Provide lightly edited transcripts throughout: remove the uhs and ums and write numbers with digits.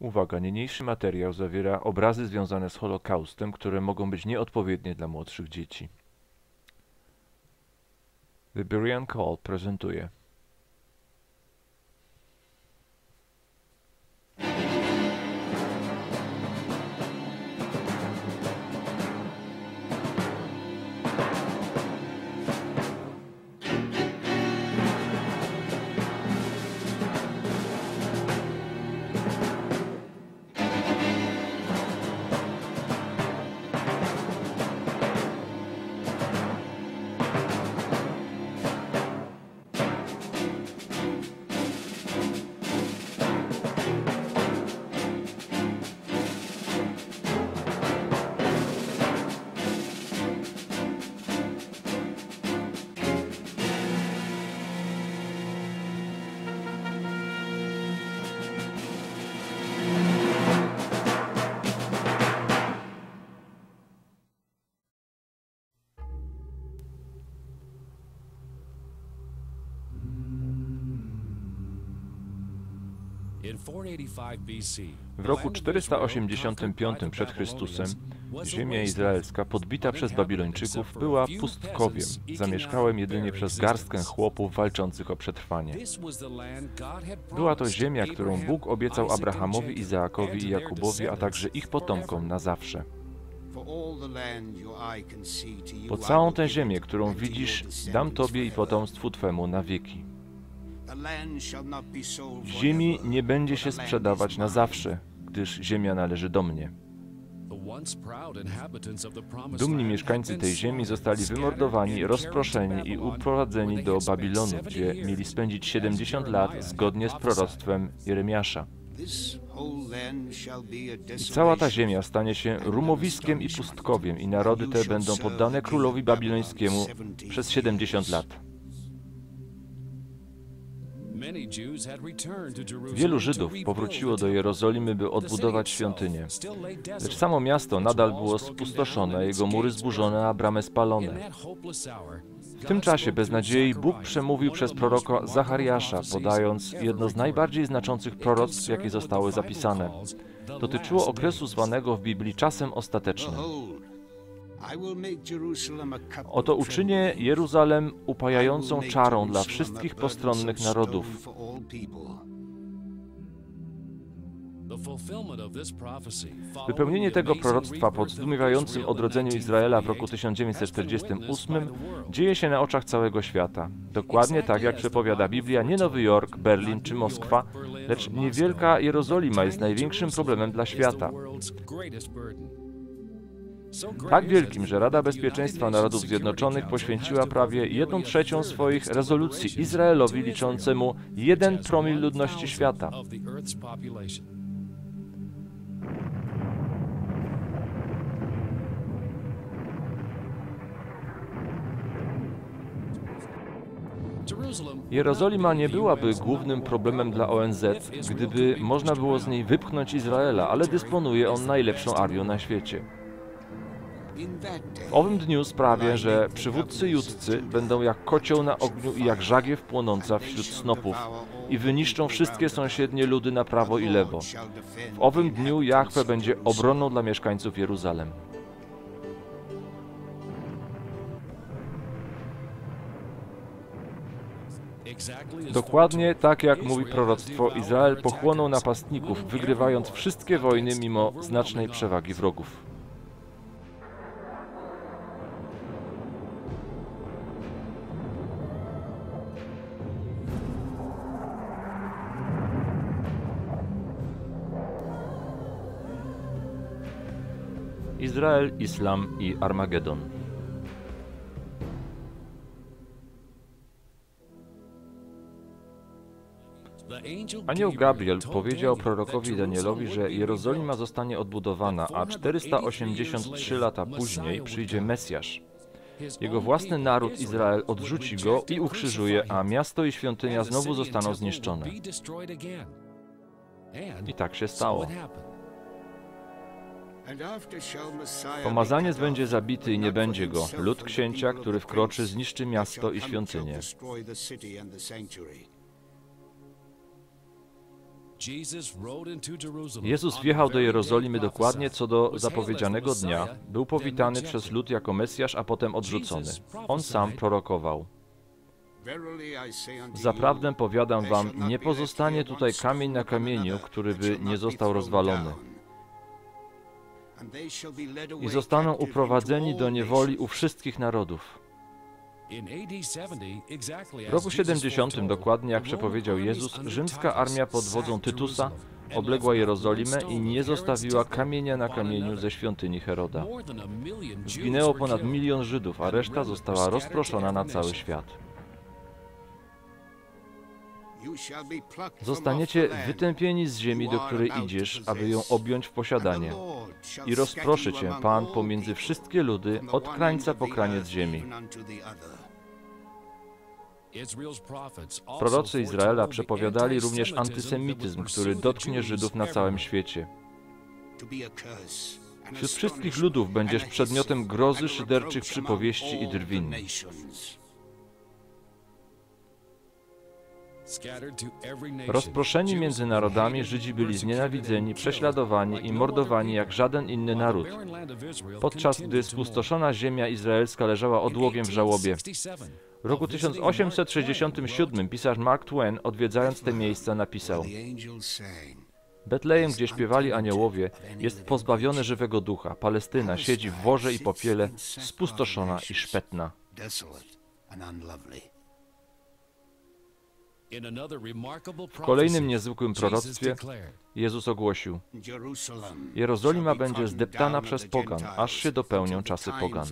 Uwaga, niniejszy materiał zawiera obrazy związane z Holokaustem, które mogą być nieodpowiednie dla młodszych dzieci. The Berean Call prezentuje. W roku 485 przed Chrystusem ziemia izraelska, podbita przez Babilończyków, była pustkowiem, zamieszkałem jedynie przez garstkę chłopów walczących o przetrwanie. Była to ziemia, którą Bóg obiecał Abrahamowi, Izaakowi i Jakubowi, a także ich potomkom na zawsze. Po całą tę ziemię, którą widzisz, dam Tobie i potomstwu Twemu na wieki. Ziemi nie będzie się sprzedawać na zawsze, gdyż ziemia należy do mnie. Dumni mieszkańcy tej ziemi zostali wymordowani, rozproszeni i uprowadzeni do Babilonu, gdzie mieli spędzić 70 lat zgodnie z proroctwem Jeremiasza. I cała ta ziemia stanie się rumowiskiem i pustkowiem, i narody te będą poddane królowi babilońskiemu przez 70 lat. Wielu Żydów powróciło do Jerozolimy, by odbudować świątynię. Lecz samo miasto nadal było spustoszone, jego mury zburzone, a bramy spalone. W tym czasie beznadziei Bóg przemówił przez proroka Zachariasza, podając jedno z najbardziej znaczących proroctw, jakie zostały zapisane. Dotyczyło okresu zwanego w Biblii czasem ostatecznym. Oto uczynię Jeruzalem upajającą czarą dla wszystkich postronnych narodów. Wypełnienie tego proroctwa pod zdumiewającym odrodzeniu Izraela w roku 1948 dzieje się na oczach całego świata. Dokładnie tak, jak przepowiada Biblia, nie Nowy Jork, Berlin czy Moskwa, lecz niewielka Jerozolima jest największym problemem dla świata. Tak wielkim, że Rada Bezpieczeństwa Narodów Zjednoczonych poświęciła prawie 1/3 swoich rezolucji Izraelowi liczącemu 1promil ludności świata. Jerozolima nie byłaby głównym problemem dla ONZ, gdyby można było z niej wypchnąć Izraela, ale dysponuje on najlepszą armią na świecie. W owym dniu sprawię, że przywódcy judcy będą jak kocioł na ogniu i jak żagiew płonąca wśród snopów i wyniszczą wszystkie sąsiednie ludy na prawo i lewo. W owym dniu Jahwe będzie obroną dla mieszkańców Jeruzalem. Dokładnie tak, jak mówi proroctwo, Izrael pochłonął napastników, wygrywając wszystkie wojny mimo znacznej przewagi wrogów. Izrael, Islam i Armagedon. Anioł Gabriel powiedział prorokowi Danielowi, że Jerozolima zostanie odbudowana, a 483 lata później przyjdzie Mesjasz. Jego własny naród Izrael odrzuci go i ukrzyżuje, a miasto i świątynia znowu zostaną zniszczone. I tak się stało. Pomazaniec będzie zabity i nie będzie go. Lud księcia, który wkroczy, zniszczy miasto i świątynię. Jezus wjechał do Jerozolimy dokładnie co do zapowiedzianego dnia. Był powitany przez lud jako Mesjasz, a potem odrzucony. On sam prorokował. Zaprawdę powiadam wam, nie pozostanie tutaj kamień na kamieniu, który by nie został rozwalony. I zostaną uprowadzeni do niewoli u wszystkich narodów. W roku 70, dokładnie jak przepowiedział Jezus, rzymska armia pod wodzą Tytusa obległa Jerozolimę i nie zostawiła kamienia na kamieniu ze świątyni Heroda. Zginęło ponad 1 milion Żydów, a reszta została rozproszona na cały świat. Zostaniecie wytępieni z ziemi, do której idziesz, aby ją objąć w posiadanie. I rozproszy cię Pan pomiędzy wszystkie ludy, od krańca po kraniec ziemi. Prorocy Izraela przepowiadali również antysemityzm, który dotknie Żydów na całym świecie. Wśród wszystkich ludów będziesz przedmiotem grozy, szyderczych przypowieści i drwin. Rozproszeni między narodami, Żydzi byli znienawidzeni, prześladowani i mordowani jak żaden inny naród, podczas gdy spustoszona ziemia izraelska leżała odłogiem w żałobie. W roku 1867 pisarz Mark Twain, odwiedzając te miejsca, napisał: Betlejem, gdzie śpiewali aniołowie, jest pozbawione żywego ducha. Palestyna siedzi w worze i popiele, spustoszona i szpetna. W kolejnym niezwykłym proroctwie Jezus ogłosił: Jerozolima będzie zdeptana przez pogan, aż się dopełnią czasy pogan.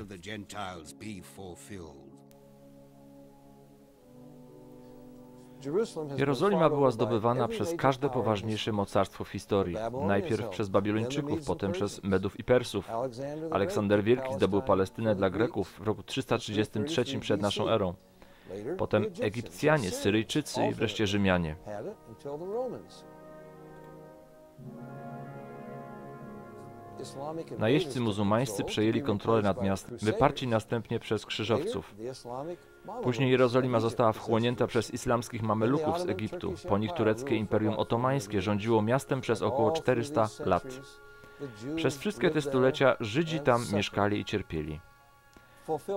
Jerozolima była zdobywana przez każde poważniejsze mocarstwo w historii. Najpierw przez Babilończyków, potem przez Medów i Persów. Aleksander Wielki zdobył Palestynę dla Greków w roku 333 przed naszą erą. Potem Egipcjanie, Syryjczycy i wreszcie Rzymianie. Najeźdźcy muzułmańscy przejęli kontrolę nad miastem, wyparci następnie przez krzyżowców. Później Jerozolima została wchłonięta przez islamskich mameluków z Egiptu. Po nich tureckie Imperium Otomańskie rządziło miastem przez około 400 lat. Przez wszystkie te stulecia Żydzi tam mieszkali i cierpieli.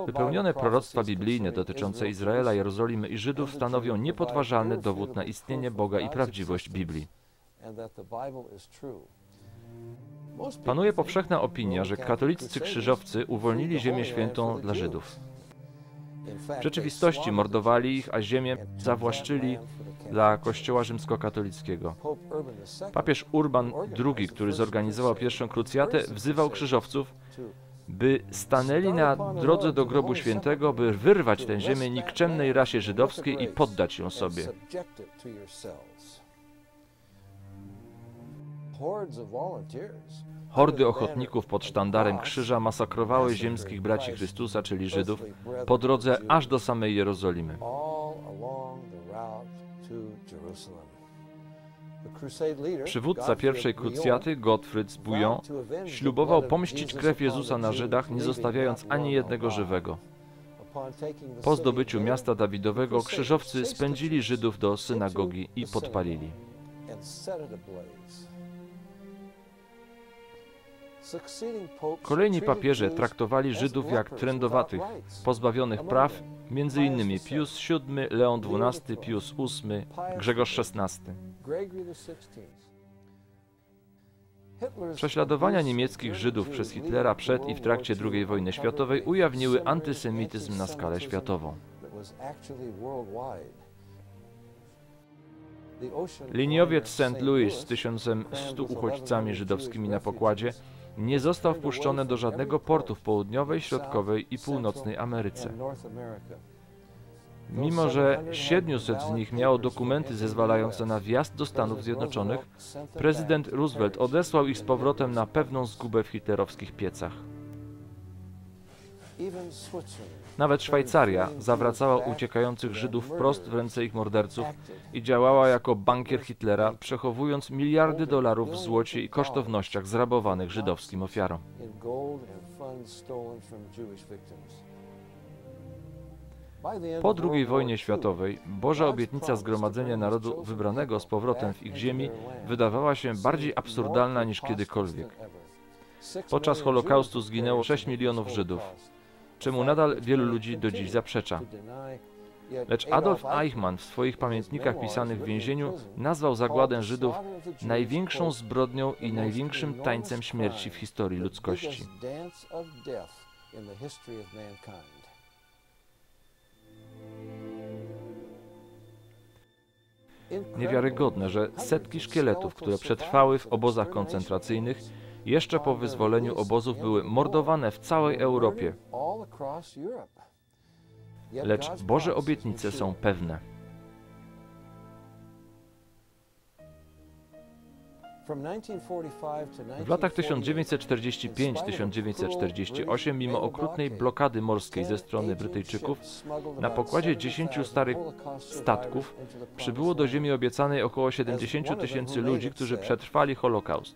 Wypełnione proroctwa biblijne dotyczące Izraela, Jerozolimy i Żydów stanowią niepodważalny dowód na istnienie Boga i prawdziwość Biblii. Panuje powszechna opinia, że katoliccy krzyżowcy uwolnili Ziemię Świętą dla Żydów. W rzeczywistości mordowali ich, a ziemię zawłaszczyli dla Kościoła rzymskokatolickiego. Papież Urban II, który zorganizował pierwszą krucjatę, wzywał krzyżowców, by stanęli na drodze do Grobu Świętego, by wyrwać tę ziemię nikczemnej rasie żydowskiej i poddać ją sobie. Hordy ochotników pod sztandarem krzyża masakrowały ziemskich braci Chrystusa, czyli Żydów, po drodze aż do samej Jerozolimy. Przywódca pierwszej krucjaty, Gottfried z Bouillon, ślubował pomścić krew Jezusa na Żydach, nie zostawiając ani jednego żywego. Po zdobyciu miasta Dawidowego krzyżowcy spędzili Żydów do synagogi i podpalili. kolejni papieże traktowali Żydów jak trędowatych, pozbawionych praw, m.in. Pius VII, Leon XII, Pius VIII, Grzegorz XVI. Prześladowania niemieckich Żydów przez Hitlera przed i w trakcie II wojny światowej ujawniły antysemityzm na skalę światową. Liniowiec St. Louis z 1100 uchodźcami żydowskimi na pokładzie nie został wpuszczony do żadnego portu w południowej, środkowej i północnej Ameryce. Mimo że 700 z nich miało dokumenty zezwalające na wjazd do Stanów Zjednoczonych, prezydent Roosevelt odesłał ich z powrotem na pewną zgubę w hitlerowskich piecach. Nawet Szwajcaria zawracała uciekających Żydów wprost w ręce ich morderców i działała jako bankier Hitlera, przechowując miliardy dolarów w złocie i kosztownościach zrabowanych żydowskim ofiarom. Po II wojnie światowej Boża obietnica zgromadzenia narodu wybranego z powrotem w ich ziemi wydawała się bardziej absurdalna niż kiedykolwiek. Podczas Holokaustu zginęło 6 milionów Żydów, czemu nadal wielu ludzi do dziś zaprzecza. Lecz Adolf Eichmann w swoich pamiętnikach pisanych w więzieniu nazwał zagładę Żydów największą zbrodnią i największym tańcem śmierci w historii ludzkości. Niewiarygodne, że setki szkieletów, które przetrwały w obozach koncentracyjnych, jeszcze po wyzwoleniu obozów były mordowane w całej Europie. Lecz Boże obietnice są pewne. W latach 1945-1948, mimo okrutnej blokady morskiej ze strony Brytyjczyków, na pokładzie 10 starych statków przybyło do ziemi obiecanej około 70 000 ludzi, którzy przetrwali Holokaust.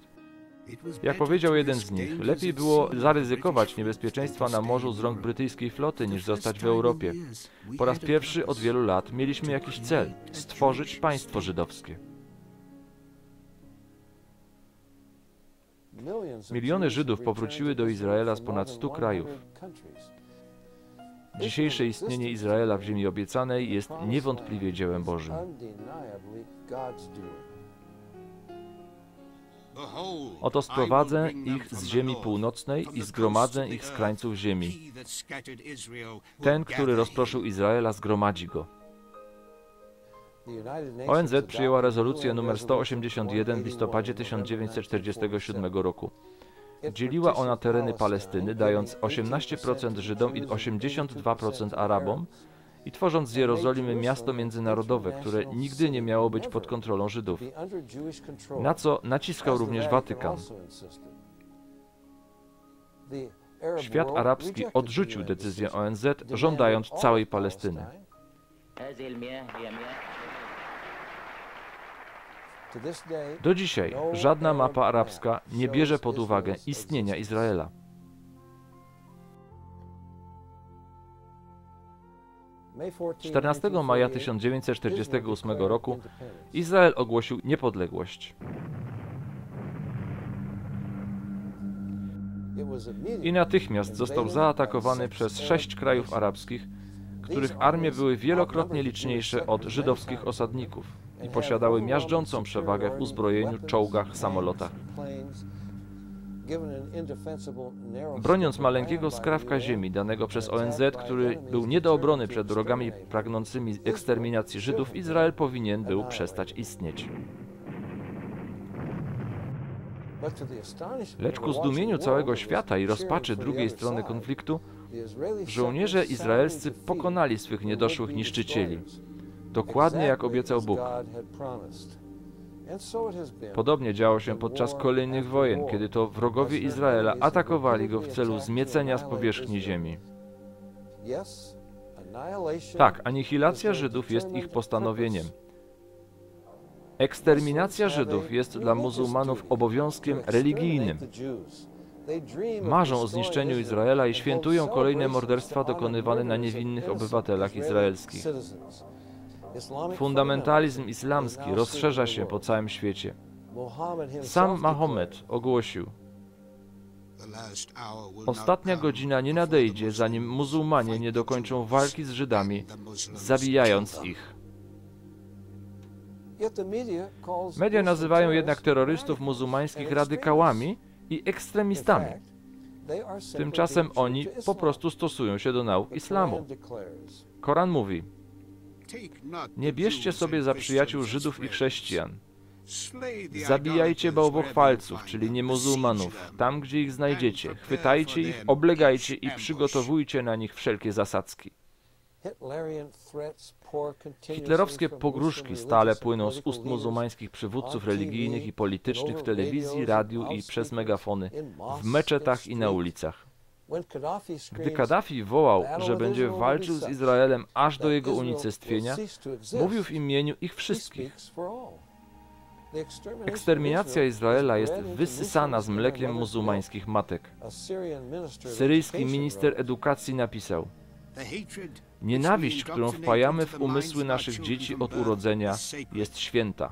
Jak powiedział jeden z nich, lepiej było zaryzykować niebezpieczeństwa na morzu z rąk brytyjskiej floty, niż zostać w Europie. Po raz pierwszy od wielu lat mieliśmy jakiś cel – stworzyć państwo żydowskie. Miliony Żydów powróciły do Izraela z ponad 100 krajów. Dzisiejsze istnienie Izraela w ziemi obiecanej jest niewątpliwie dziełem Bożym. Oto sprowadzę ich z ziemi północnej i zgromadzę ich z krańców ziemi. Ten, który rozproszył Izraela, zgromadzi go. ONZ przyjęła rezolucję nr 181 w listopadzie 1947 roku. Dzieliła ona tereny Palestyny, dając 18% Żydom i 82% Arabom i tworząc z Jerozolimy miasto międzynarodowe, które nigdy nie miało być pod kontrolą Żydów, na co naciskał również Watykan. Świat arabski odrzucił decyzję ONZ, żądając całej Palestyny. Do dzisiaj żadna mapa arabska nie bierze pod uwagę istnienia Izraela. Maja 14 1948 roku Izrael ogłosił niepodległość. I natychmiast został zaatakowany przez 6 krajów arabskich, których armie były wielokrotnie liczniejsze od żydowskich osadników i posiadały miażdżącą przewagę w uzbrojeniu, czołgach, samolotach. Broniąc maleńkiego skrawka ziemi danego przez ONZ, który był nie do obrony przed wrogami pragnącymi eksterminacji Żydów, Izrael powinien był przestać istnieć. Lecz ku zdumieniu całego świata i rozpaczy drugiej strony konfliktu, żołnierze izraelscy pokonali swych niedoszłych niszczycieli, dokładnie jak obiecał Bóg. Podobnie działo się podczas kolejnych wojen, kiedy to wrogowie Izraela atakowali go w celu zmiecenia z powierzchni ziemi. Tak, anihilacja Żydów jest ich postanowieniem. Eksterminacja Żydów jest dla muzułmanów obowiązkiem religijnym. Marzą o zniszczeniu Izraela i świętują kolejne morderstwa dokonywane na niewinnych obywatelach izraelskich. Fundamentalizm islamski rozszerza się po całym świecie. Sam Mahomet ogłosił: ostatnia godzina nie nadejdzie, zanim muzułmanie nie dokończą walki z Żydami, zabijając ich. Media nazywają jednak terrorystów muzułmańskich radykałami i ekstremistami. Tymczasem oni po prostu stosują się do nauk islamu. Koran mówi: nie bierzcie sobie za przyjaciół Żydów i chrześcijan. Zabijajcie bałwochwalców, czyli niemuzułmanów, tam gdzie ich znajdziecie. Chwytajcie ich, oblegajcie i przygotowujcie na nich wszelkie zasadzki. Hitlerowskie pogróżki stale płyną z ust muzułmańskich przywódców religijnych i politycznych w telewizji, radiu i przez megafony, w meczetach i na ulicach. Gdy Kaddafi wołał, że będzie walczył z Izraelem aż do jego unicestwienia, mówił w imieniu ich wszystkich. Eksterminacja Izraela jest wysysana z mlekiem muzułmańskich matek. Syryjski minister edukacji napisał: Nienawiść, którą wpajamy w umysły naszych dzieci od urodzenia, jest święta.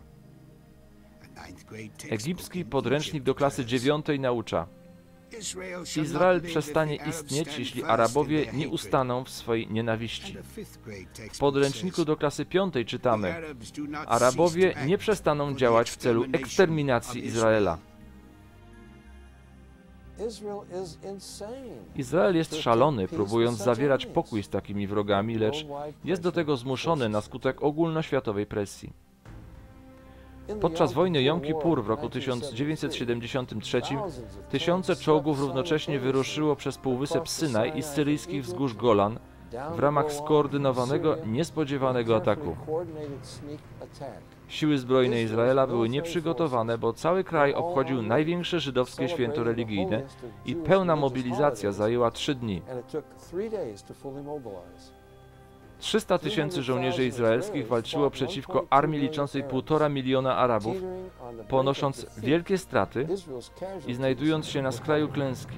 Egipski podręcznik do klasy 9 naucza: Izrael przestanie istnieć, jeśli Arabowie nie ustaną w swojej nienawiści. W podręczniku do klasy 5 czytamy: Arabowie nie przestaną działać w celu eksterminacji Izraela. Izrael jest szalony, próbując zawierać pokój z takimi wrogami, lecz jest do tego zmuszony na skutek ogólnoświatowej presji. Podczas wojny Jom Kippur w roku 1973 tysiące czołgów równocześnie wyruszyło przez półwysep Synaj i z syryjskich wzgórz Golan w ramach skoordynowanego, niespodziewanego ataku. Siły zbrojne Izraela były nieprzygotowane, bo cały kraj obchodził największe żydowskie święto religijne i pełna mobilizacja zajęła 3 dni. 300 000 żołnierzy izraelskich walczyło przeciwko armii liczącej 1,5 miliona Arabów, ponosząc wielkie straty i znajdując się na skraju klęski.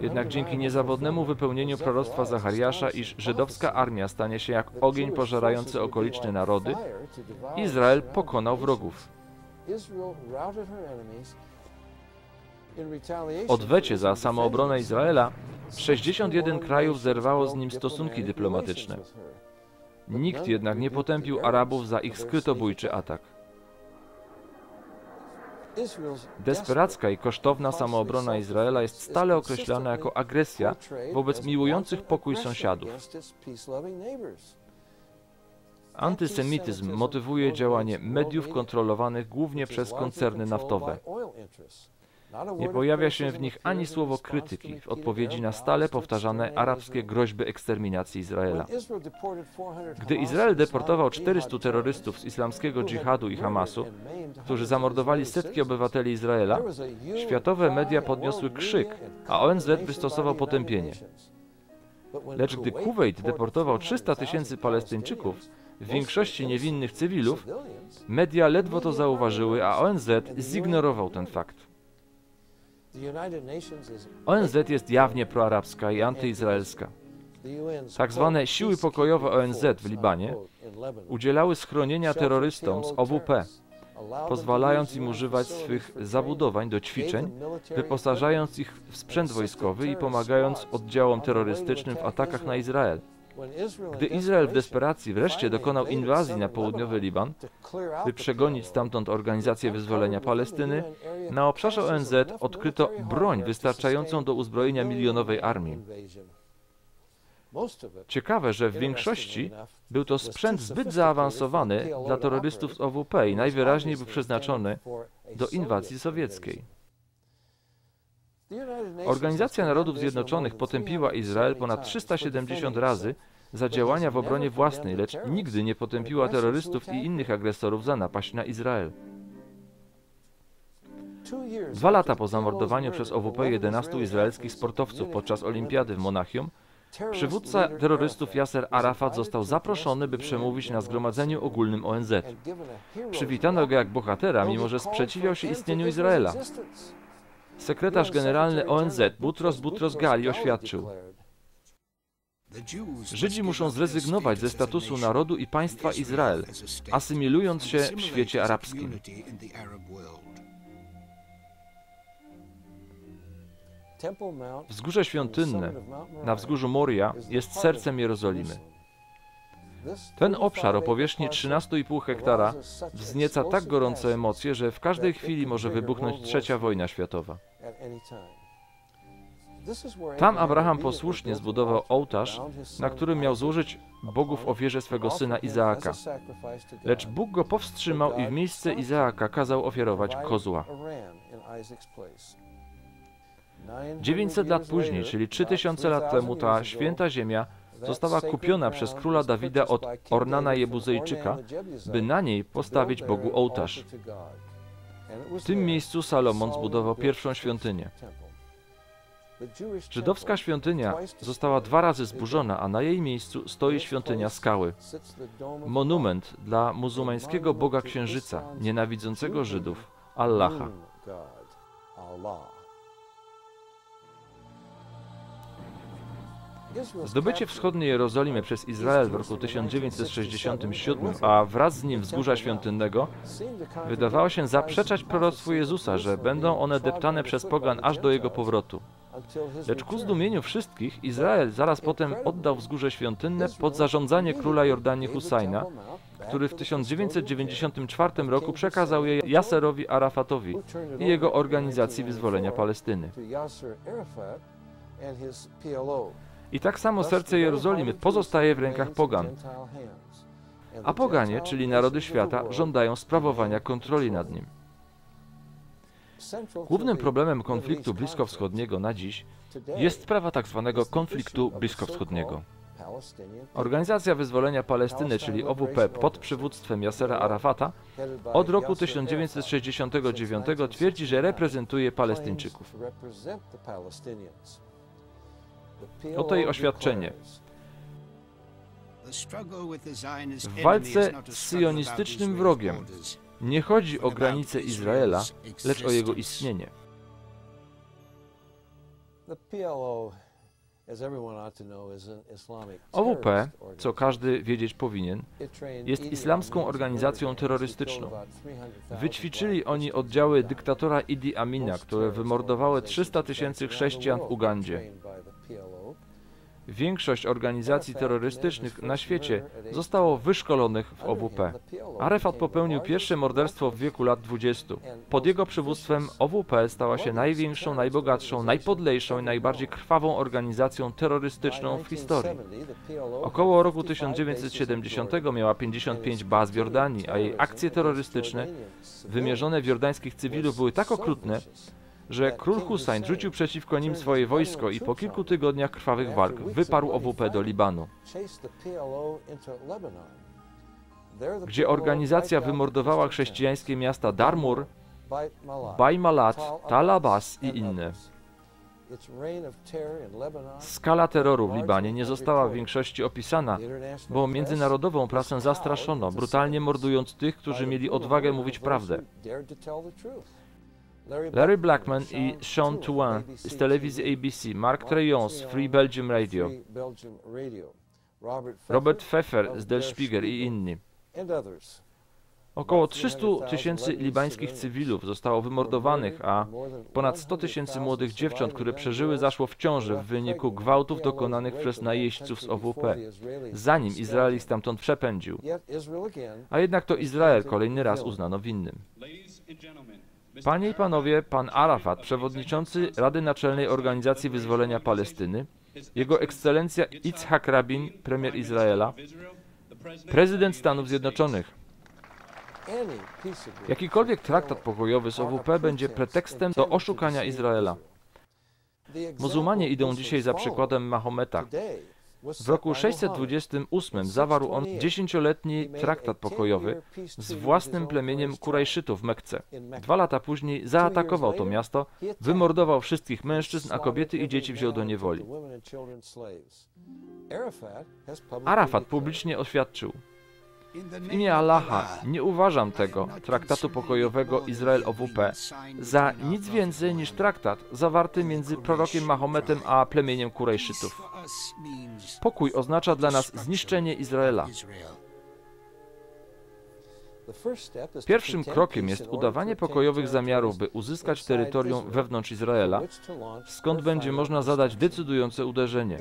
Jednak dzięki niezawodnemu wypełnieniu proroctwa Zachariasza, iż żydowska armia stanie się jak ogień pożerający okoliczne narody, Izrael pokonał wrogów. W odwecie za samoobronę Izraela 61 krajów zerwało z nim stosunki dyplomatyczne. Nikt jednak nie potępił Arabów za ich skrytobójczy atak. Desperacka i kosztowna samoobrona Izraela jest stale określana jako agresja wobec miłujących pokój sąsiadów. Antysemityzm motywuje działanie mediów kontrolowanych głównie przez koncerny naftowe. Nie pojawia się w nich ani słowo krytyki w odpowiedzi na stale powtarzane arabskie groźby eksterminacji Izraela. Gdy Izrael deportował 400 terrorystów z islamskiego dżihadu i Hamasu, którzy zamordowali setki obywateli Izraela, światowe media podniosły krzyk, a ONZ wystosował potępienie. Lecz gdy Kuwejt deportował 300 000 Palestyńczyków, w większości niewinnych cywilów, media ledwo to zauważyły, a ONZ zignorował ten fakt. ONZ jest jawnie proarabska i antyizraelska. Tak zwane siły pokojowe ONZ w Libanie udzielały schronienia terrorystom z OWP, pozwalając im używać swych zabudowań do ćwiczeń, wyposażając ich w sprzęt wojskowy i pomagając oddziałom terrorystycznym w atakach na Izrael. Gdy Izrael w desperacji wreszcie dokonał inwazji na południowy Liban, by przegonić stamtąd Organizację Wyzwolenia Palestyny, na obszarze ONZ odkryto broń wystarczającą do uzbrojenia milionowej armii. Ciekawe, że w większości był to sprzęt zbyt zaawansowany dla terrorystów z OWP i najwyraźniej był przeznaczony do inwazji sowieckiej. Organizacja Narodów Zjednoczonych potępiła Izrael ponad 370 razy za działania w obronie własnej, lecz nigdy nie potępiła terrorystów i innych agresorów za napaść na Izrael. 2 lata po zamordowaniu przez OWP 11 izraelskich sportowców podczas olimpiady w Monachium, przywódca terrorystów Yasser Arafat został zaproszony, by przemówić na Zgromadzeniu Ogólnym ONZ. Przywitano go jak bohatera, mimo że sprzeciwiał się istnieniu Izraela. Sekretarz generalny ONZ Boutros Ghali oświadczył: Żydzi muszą zrezygnować ze statusu narodu i państwa Izrael, asymilując się w świecie arabskim. Wzgórze Świątynne na wzgórzu Moria jest sercem Jerozolimy. Ten obszar o powierzchni 13,5 hektara wznieca tak gorące emocje, że w każdej chwili może wybuchnąć trzecia wojna światowa. Tam Abraham posłusznie zbudował ołtarz, na którym miał złożyć Bogu w ofierze swego syna Izaaka. Lecz Bóg go powstrzymał i w miejsce Izaaka kazał ofiarować kozła. 900 lat później, czyli 3000 lat temu, ta święta ziemia została kupiona przez króla Dawida od Ornana Jebuzyjczyka, by na niej postawić Bogu ołtarz. W tym miejscu Salomon zbudował pierwszą świątynię. Żydowska świątynia została 2 razy zburzona, a na jej miejscu stoi świątynia skały. Monument dla muzułmańskiego boga księżyca, nienawidzącego Żydów, Allaha. Zdobycie wschodniej Jerozolimy przez Izrael w roku 1967, a wraz z nim Wzgórza Świątynnego, wydawało się zaprzeczać proroctwu Jezusa, że będą one deptane przez pogan aż do jego powrotu. Lecz ku zdumieniu wszystkich, Izrael zaraz potem oddał Wzgórze Świątynne pod zarządzanie króla Jordanii Husajna, który w 1994 roku przekazał je Jaserowi Arafatowi i jego Organizacji Wyzwolenia Palestyny. I tak samo serce Jerozolimy pozostaje w rękach pogan. A poganie, czyli narody świata, żądają sprawowania kontroli nad nim. Głównym problemem konfliktu bliskowschodniego na dziś jest sprawa tzw. konfliktu bliskowschodniego. Organizacja Wyzwolenia Palestyny, czyli OWP, pod przywództwem Jasera Arafata od roku 1969 twierdzi, że reprezentuje Palestyńczyków. Oto jej oświadczenie. W walce z syjonistycznym wrogiem nie chodzi o granice Izraela, lecz o jego istnienie. OWP, co każdy wiedzieć powinien, jest islamską organizacją terrorystyczną. Wyćwiczyli oni oddziały dyktatora Idi Amina, które wymordowały 300 000 chrześcijan w Ugandzie. Większość organizacji terrorystycznych na świecie zostało wyszkolonych w OWP. Arafat popełnił pierwsze morderstwo w wieku lat 20. Pod jego przywództwem OWP stała się największą, najbogatszą, najpodlejszą i najbardziej krwawą organizacją terrorystyczną w historii. Około roku 1970 miała 55 baz w Jordanii, a jej akcje terrorystyczne wymierzone w jordańskich cywilów były tak okrutne, że król Husajn rzucił przeciwko nim swoje wojsko i po kilku tygodniach krwawych walk wyparł OWP do Libanu, gdzie organizacja wymordowała chrześcijańskie miasta Darmur, Bajmalat, Tal Abbas i inne. Skala terroru w Libanie nie została w większości opisana, bo międzynarodową prasę zastraszono, brutalnie mordując tych, którzy mieli odwagę mówić prawdę. Larry Blackman i Sean Tuan z telewizji ABC, Mark Treyon z Free Belgium Radio, Robert Pfeffer z Der Spiegel i inni. Około 300 000 libańskich cywilów zostało wymordowanych, a ponad 100 000 młodych dziewcząt, które przeżyły, zaszło w ciąży w wyniku gwałtów dokonanych przez najeźdźców z OWP, zanim Izrael ich stamtąd przepędził. A jednak to Izrael kolejny raz uznano winnym. Panie i panowie, pan Arafat, przewodniczący Rady Naczelnej Organizacji Wyzwolenia Palestyny, jego ekscelencja Yitzhak Rabin, premier Izraela, prezydent Stanów Zjednoczonych. Jakikolwiek traktat pokojowy z OWP będzie pretekstem do oszukania Izraela. Muzułmanie idą dzisiaj za przykładem Mahometa. W roku 628 zawarł on 10-letni traktat pokojowy z własnym plemieniem Kurajszytów w Mekce. 2 lata później zaatakował to miasto, wymordował wszystkich mężczyzn, a kobiety i dzieci wziął do niewoli. Arafat publicznie oświadczył: w imię Allaha nie uważam tego traktatu pokojowego Izrael-OWP za nic więcej niż traktat zawarty między prorokiem Mahometem a plemieniem Kurejszytów. Pokój oznacza dla nas zniszczenie Izraela. Pierwszym krokiem jest udawanie pokojowych zamiarów, by uzyskać terytorium wewnątrz Izraela, skąd będzie można zadać decydujące uderzenie.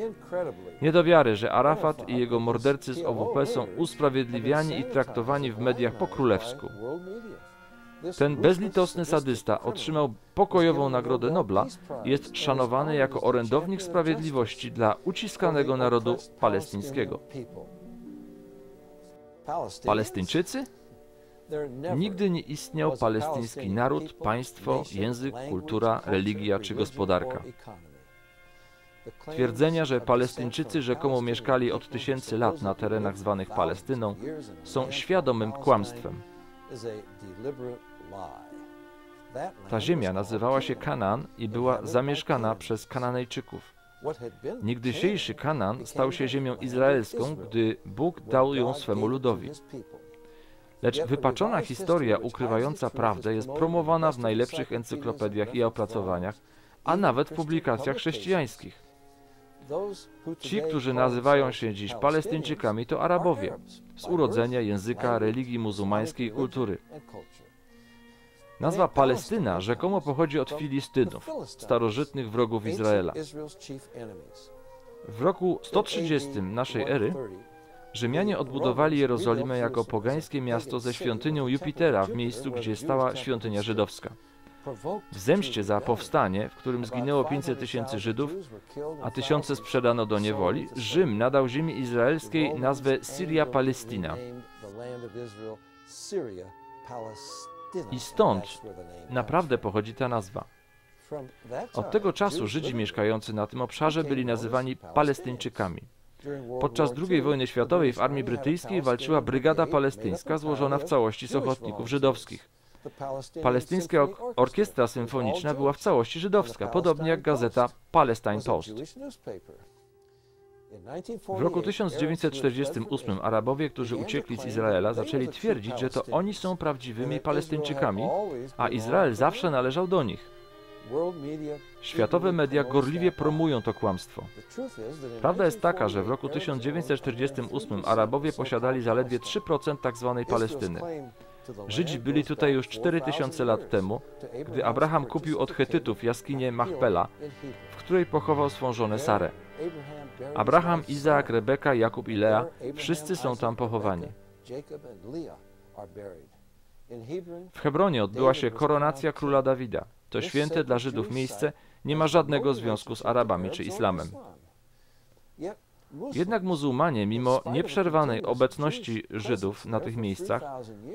Nie do wiary, że Arafat i jego mordercy z OWP są usprawiedliwiani i traktowani w mediach po królewsku. Ten bezlitosny sadysta otrzymał pokojową Nagrodę Nobla i jest szanowany jako orędownik sprawiedliwości dla uciskanego narodu palestyńskiego. Palestyńczycy? Nigdy nie istniał palestyński naród, państwo, język, kultura, religia czy gospodarka. Twierdzenia, że Palestyńczycy rzekomo mieszkali od tysięcy lat na terenach zwanych Palestyną, są świadomym kłamstwem. Ta ziemia nazywała się Kanaan i była zamieszkana przez Kananejczyków. Niegdysiejszy Kanaan stał się ziemią izraelską, gdy Bóg dał ją swemu ludowi. Lecz wypaczona historia ukrywająca prawdę jest promowana w najlepszych encyklopediach i opracowaniach, a nawet w publikacjach chrześcijańskich. Ci, którzy nazywają się dziś Palestyńczykami, to Arabowie z urodzenia, języka, religii muzułmańskiej i kultury. Nazwa Palestyna rzekomo pochodzi od Filistynów, starożytnych wrogów Izraela. W roku 130 naszej ery Rzymianie odbudowali Jerozolimę jako pogańskie miasto ze świątynią Jupitera w miejscu, gdzie stała świątynia żydowska. W zemście za powstanie, w którym zginęło 500 000 Żydów, a tysiące sprzedano do niewoli, Rzym nadał ziemi izraelskiej nazwę Syria-Palestyna. I stąd naprawdę pochodzi ta nazwa. Od tego czasu Żydzi mieszkający na tym obszarze byli nazywani Palestyńczykami. Podczas II wojny światowej w armii brytyjskiej walczyła brygada palestyńska złożona w całości z ochotników żydowskich. Palestyńska orkiestra symfoniczna była w całości żydowska, podobnie jak gazeta Palestine Post. W roku 1948 Arabowie, którzy uciekli z Izraela, zaczęli twierdzić, że to oni są prawdziwymi Palestyńczykami, a Izrael zawsze należał do nich. Światowe media gorliwie promują to kłamstwo. Prawda jest taka, że w roku 1948 Arabowie posiadali zaledwie 3% tzw. Palestyny. Żydzi byli tutaj już 4000 lat temu, gdy Abraham kupił od Chetytów jaskinię Machpela, w której pochował swą żonę Sarę. Abraham, Izaak, Rebeka, Jakub i Lea, wszyscy są tam pochowani. W Hebronie odbyła się koronacja króla Dawida. To święte dla Żydów miejsce nie ma żadnego związku z Arabami czy Islamem. Jednak muzułmanie, mimo nieprzerwanej obecności Żydów na tych miejscach,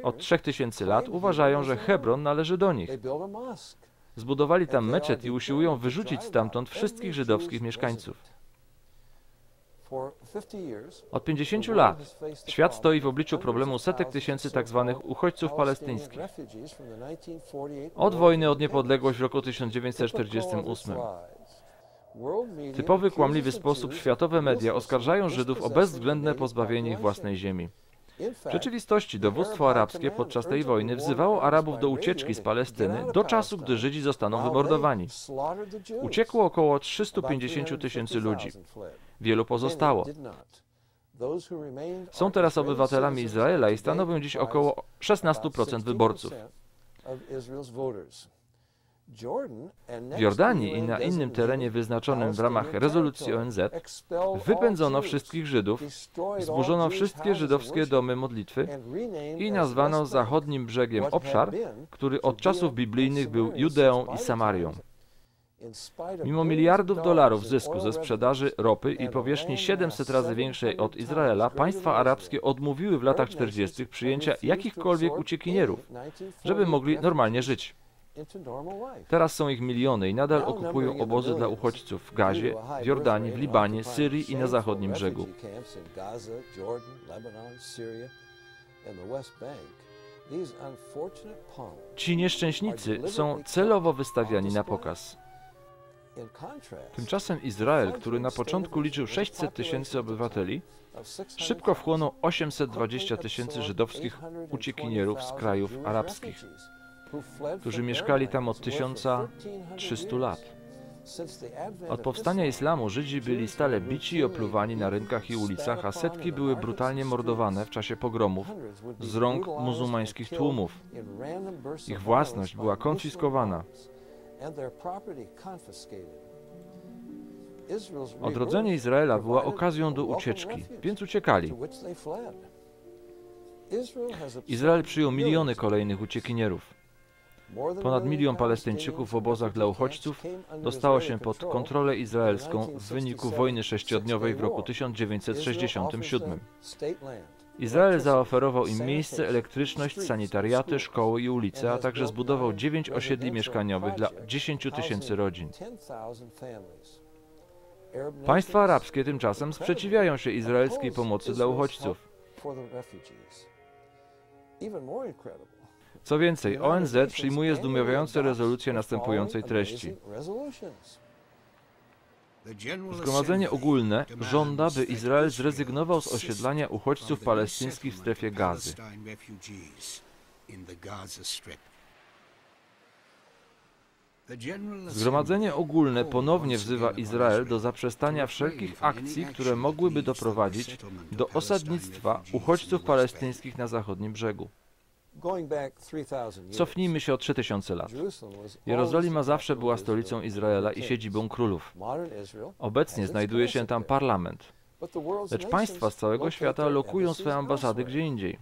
od 3000 lat uważają, że Hebron należy do nich. Zbudowali tam meczet i usiłują wyrzucić stamtąd wszystkich żydowskich mieszkańców. Od 50 lat świat stoi w obliczu problemu setek tysięcy tzw. uchodźców palestyńskich. Od wojny od niepodległości w roku 1948. W typowy, kłamliwy sposób światowe media oskarżają Żydów o bezwzględne pozbawienie ich własnej ziemi. W rzeczywistości dowództwo arabskie podczas tej wojny wzywało Arabów do ucieczki z Palestyny do czasu, gdy Żydzi zostaną wymordowani. Uciekło około 350 000 ludzi. Wielu pozostało. Są teraz obywatelami Izraela i stanowią dziś około 16% wyborców. W Jordanii i na innym terenie wyznaczonym w ramach rezolucji ONZ wypędzono wszystkich Żydów, zburzono wszystkie żydowskie domy modlitwy i nazwano zachodnim brzegiem obszar, który od czasów biblijnych był Judeą i Samarią. Mimo miliardów dolarów zysku ze sprzedaży ropy i powierzchni 700 razy większej od Izraela, państwa arabskie odmówiły w latach 40. przyjęcia jakichkolwiek uciekinierów, żeby mogli normalnie żyć. Teraz są ich miliony i nadal okupują obozy dla uchodźców w Gazie, w Jordanii, w Libanie, Syrii i na zachodnim brzegu. Ci nieszczęśnicy są celowo wystawiani na pokaz. Tymczasem Izrael, który na początku liczył 600 000 obywateli, szybko wchłonął 820 000 żydowskich uciekinierów z krajów arabskich, którzy mieszkali tam od 1300 lat. Od powstania islamu Żydzi byli stale bici i opluwani na rynkach i ulicach, a setki były brutalnie mordowane w czasie pogromów z rąk muzułmańskich tłumów. Ich własność była konfiskowana. Odrodzenie Izraela była okazją do ucieczki, więc uciekali. Izrael przyjął miliony kolejnych uciekinierów. Ponad 1 milion Palestyńczyków w obozach dla uchodźców dostało się pod kontrolę izraelską w wyniku wojny sześciodniowej w roku 1967. Izrael zaoferował im miejsce, elektryczność, sanitariaty, szkoły i ulice, a także zbudował 9 osiedli mieszkaniowych dla 10 000 rodzin. Państwa arabskie tymczasem sprzeciwiają się izraelskiej pomocy dla uchodźców. Co więcej, ONZ przyjmuje zdumiewające rezolucje następującej treści. Zgromadzenie Ogólne żąda, by Izrael zrezygnował z osiedlania uchodźców palestyńskich w strefie Gazy. Zgromadzenie Ogólne ponownie wzywa Izrael do zaprzestania wszelkich akcji, które mogłyby doprowadzić do osadnictwa uchodźców palestyńskich na zachodnim brzegu. Cofnijmy się o 3000 lat. Jerozolima zawsze była stolicą Izraela i siedzibą królów. Obecnie znajduje się tam parlament. Lecz państwa z całego świata lokują swoje ambasady gdzie indziej.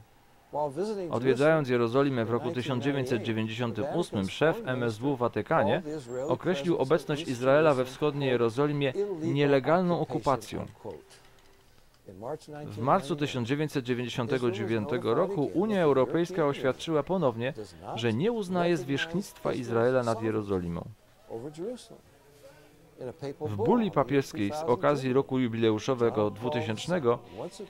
Odwiedzając Jerozolimę w roku 1998, szef MSW w Watykanie określił obecność Izraela we wschodniej Jerozolimie nielegalną okupacją. W marcu 1999 roku Unia Europejska oświadczyła ponownie, że nie uznaje zwierzchnictwa Izraela nad Jerozolimą. W bulli papieskiej z okazji roku jubileuszowego 2000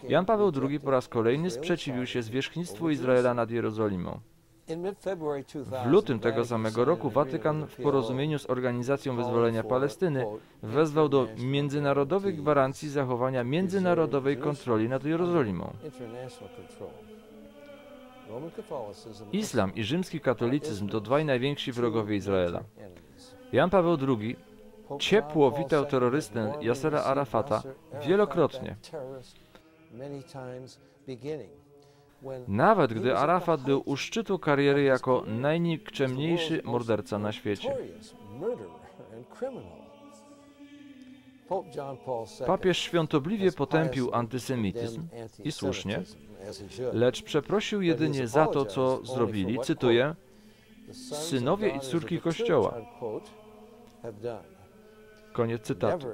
Jan Paweł II po raz kolejny sprzeciwił się zwierzchnictwu Izraela nad Jerozolimą. W lutym tego samego roku Watykan w porozumieniu z Organizacją Wyzwolenia Palestyny wezwał do międzynarodowych gwarancji zachowania międzynarodowej kontroli nad Jerozolimą. Islam i rzymski katolicyzm to dwaj najwięksi wrogowie Izraela. Jan Paweł II ciepło witał terrorystę Yasera Arafata wielokrotnie. Nawet gdy Arafat był u szczytu kariery jako najnikczemniejszy morderca na świecie. Papież świątobliwie potępił antysemityzm i słusznie, lecz przeprosił jedynie za to, co zrobili, cytuję, synowie i córki Kościoła. Koniec cytatu.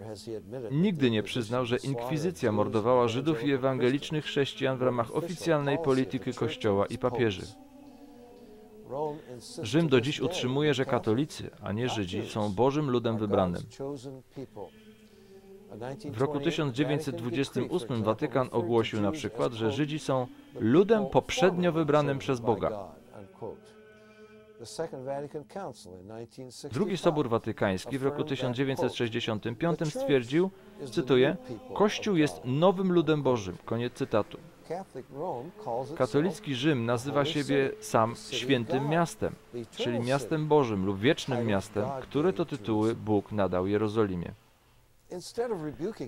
Nigdy nie przyznał, że inkwizycja mordowała Żydów i ewangelicznych chrześcijan w ramach oficjalnej polityki Kościoła i papieży. Rzym do dziś utrzymuje, że katolicy, a nie Żydzi, są Bożym ludem wybranym. W roku 1928 Watykan ogłosił na przykład, że Żydzi są ludem poprzednio wybranym przez Boga. Drugi Sobór Watykański w roku 1965 stwierdził, cytuję, Kościół jest nowym ludem Bożym, koniec cytatu. Katolicki Rzym nazywa siebie sam Świętym Miastem, czyli Miastem Bożym lub Wiecznym Miastem, które to tytuły Bóg nadał Jerozolimie.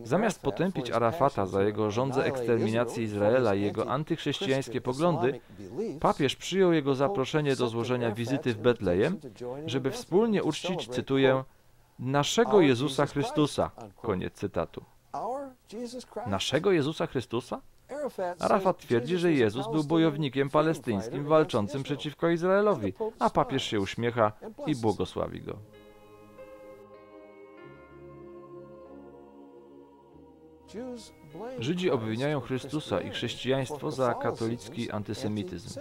Zamiast potępić Arafata za jego żądzę eksterminacji Izraela i jego antychrześcijańskie poglądy, papież przyjął jego zaproszenie do złożenia wizyty w Betlejem, żeby wspólnie uczcić, cytuję, naszego Jezusa Chrystusa, koniec cytatu. Naszego Jezusa Chrystusa? Arafat twierdzi, że Jezus był bojownikiem palestyńskim walczącym przeciwko Izraelowi, a papież się uśmiecha i błogosławi go. Żydzi obwiniają Chrystusa i chrześcijaństwo za katolicki antysemityzm.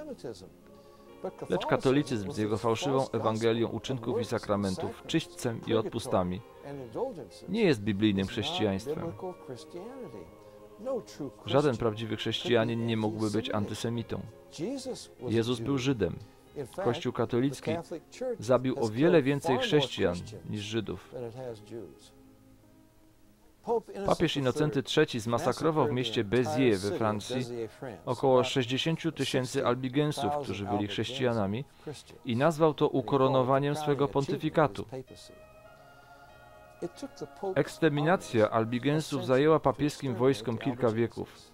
Lecz katolicyzm z jego fałszywą Ewangelią uczynków i sakramentów, czyśćcem i odpustami nie jest biblijnym chrześcijaństwem. Żaden prawdziwy chrześcijanin nie mógłby być antysemitą. Jezus był Żydem. Kościół katolicki zabił o wiele więcej chrześcijan niż Żydów. Papież Innocenty III zmasakrował w mieście Béziers we Francji około 60 000 albigensów, którzy byli chrześcijanami, i nazwał to ukoronowaniem swego pontyfikatu. Eksterminacja albigensów zajęła papieskim wojskom kilka wieków.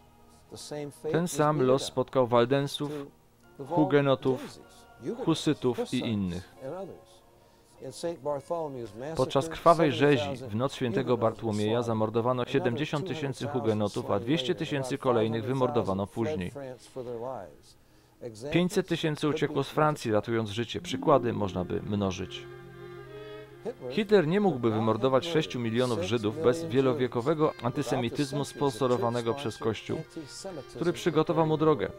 Ten sam los spotkał Waldensów, Hugenotów, Husytów i innych. Podczas krwawej rzezi w noc świętego Bartłomieja zamordowano 70 000 hugenotów, a 200 000 kolejnych wymordowano później. 500 000 uciekło z Francji, ratując życie. Przykłady można by mnożyć. Hitler nie mógłby wymordować 6 milionów Żydów bez wielowiekowego antysemityzmu sponsorowanego przez Kościół, który przygotował mu drogę.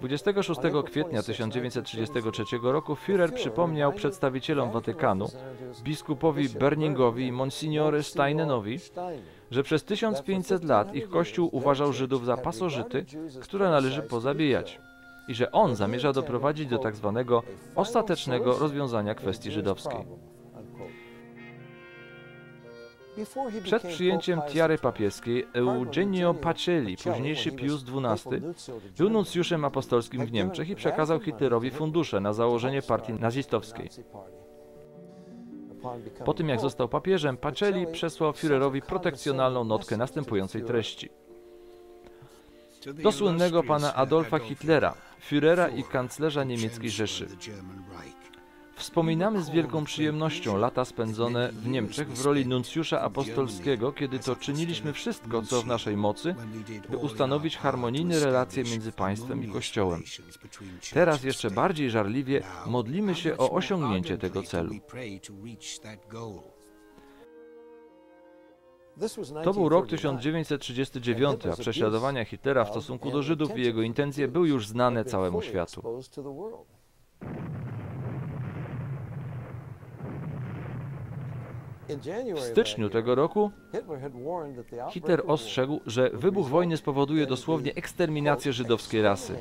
26 kwietnia 1933 roku Führer przypomniał przedstawicielom Watykanu, biskupowi Berningowi i monsignore Steinenowi, że przez 1500 lat ich kościół uważał Żydów za pasożyty, które należy pozabijać, i że on zamierza doprowadzić do tzw. ostatecznego rozwiązania kwestii żydowskiej. Przed przyjęciem tiary papieskiej Eugenio Pacelli, późniejszy Pius XII, był nuncjuszem apostolskim w Niemczech i przekazał Hitlerowi fundusze na założenie partii nazistowskiej. Po tym jak został papieżem, Pacelli przesłał Führerowi protekcjonalną notkę następującej treści. Do słynnego pana Adolfa Hitlera, Führera i kanclerza niemieckiej Rzeszy. Wspominamy z wielką przyjemnością lata spędzone w Niemczech w roli nuncjusza apostolskiego, kiedy to czyniliśmy wszystko, co w naszej mocy, by ustanowić harmonijne relacje między państwem i Kościołem. Teraz jeszcze bardziej żarliwie modlimy się o osiągnięcie tego celu. To był rok 1939, a prześladowania Hitlera w stosunku do Żydów i jego intencje były już znane całemu światu. W styczniu tego roku Hitler ostrzegł, że wybuch wojny spowoduje dosłownie eksterminację żydowskiej rasy.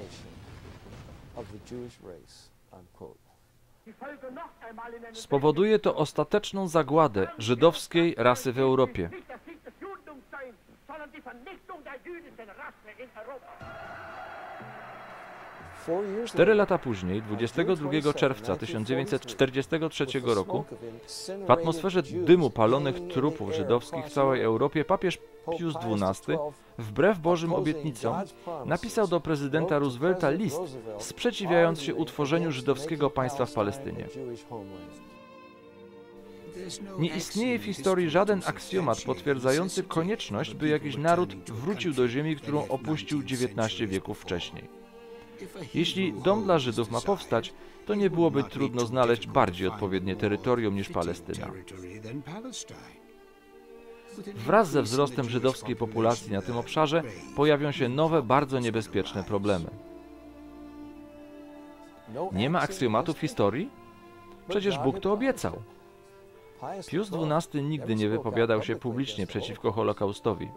Spowoduje to ostateczną zagładę żydowskiej rasy w Europie. Cztery lata później, 22 czerwca 1943 roku, w atmosferze dymu palonych trupów żydowskich w całej Europie, papież Pius XII, wbrew Bożym obietnicom, napisał do prezydenta Roosevelta list sprzeciwiając się utworzeniu żydowskiego państwa w Palestynie. Nie istnieje w historii żaden aksjomat potwierdzający konieczność, by jakiś naród wrócił do ziemi, którą opuścił 19 wieków wcześniej. Jeśli dom dla Żydów ma powstać, to nie byłoby trudno znaleźć bardziej odpowiednie terytorium niż Palestyna. Wraz ze wzrostem żydowskiej populacji na tym obszarze pojawią się nowe, bardzo niebezpieczne problemy. Nie ma aksjomatów historii? Przecież Bóg to obiecał. Pius XII nigdy nie wypowiadał się publicznie przeciwko Holokaustowi.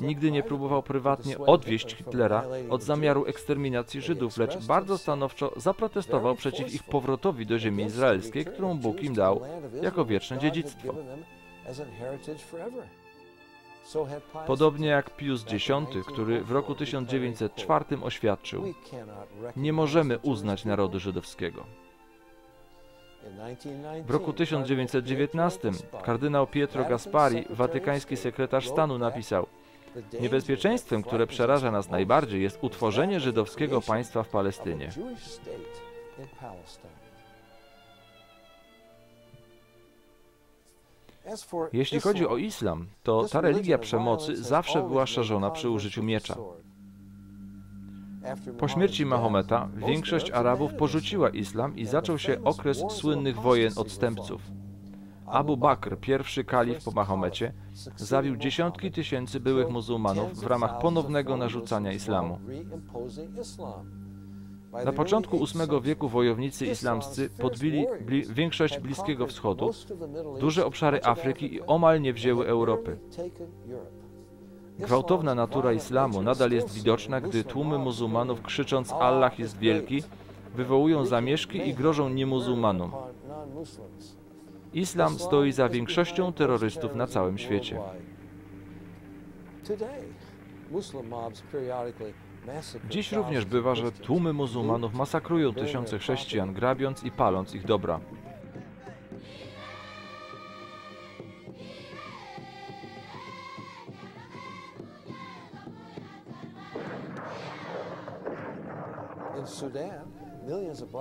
Nigdy nie próbował prywatnie odwieść Hitlera od zamiaru eksterminacji Żydów, lecz bardzo stanowczo zaprotestował przeciw ich powrotowi do ziemi izraelskiej, którą Bóg im dał jako wieczne dziedzictwo. Podobnie jak Pius X, który w roku 1904 oświadczył: nie możemy uznać narodu żydowskiego. W roku 1919 kardynał Pietro Gaspari, watykański sekretarz stanu, napisał: niebezpieczeństwem, które przeraża nas najbardziej, jest utworzenie żydowskiego państwa w Palestynie. Jeśli chodzi o islam, to ta religia przemocy zawsze była szerzona przy użyciu miecza. Po śmierci Mahometa większość Arabów porzuciła islam i zaczął się okres słynnych wojen odstępców. Abu Bakr, pierwszy kalif po Mahomecie, zabił dziesiątki tysięcy byłych muzułmanów w ramach ponownego narzucania islamu. Na początku VIII wieku wojownicy islamscy podbili większość Bliskiego Wschodu, duże obszary Afryki i omal nie wzięły Europy. Gwałtowna natura islamu nadal jest widoczna, gdy tłumy muzułmanów, krzycząc Allah jest wielki, wywołują zamieszki i grożą niemuzułmanom. Islam stoi za większością terrorystów na całym świecie. Dziś również bywa, że tłumy muzułmanów masakrują tysiące chrześcijan, grabiąc i paląc ich dobra.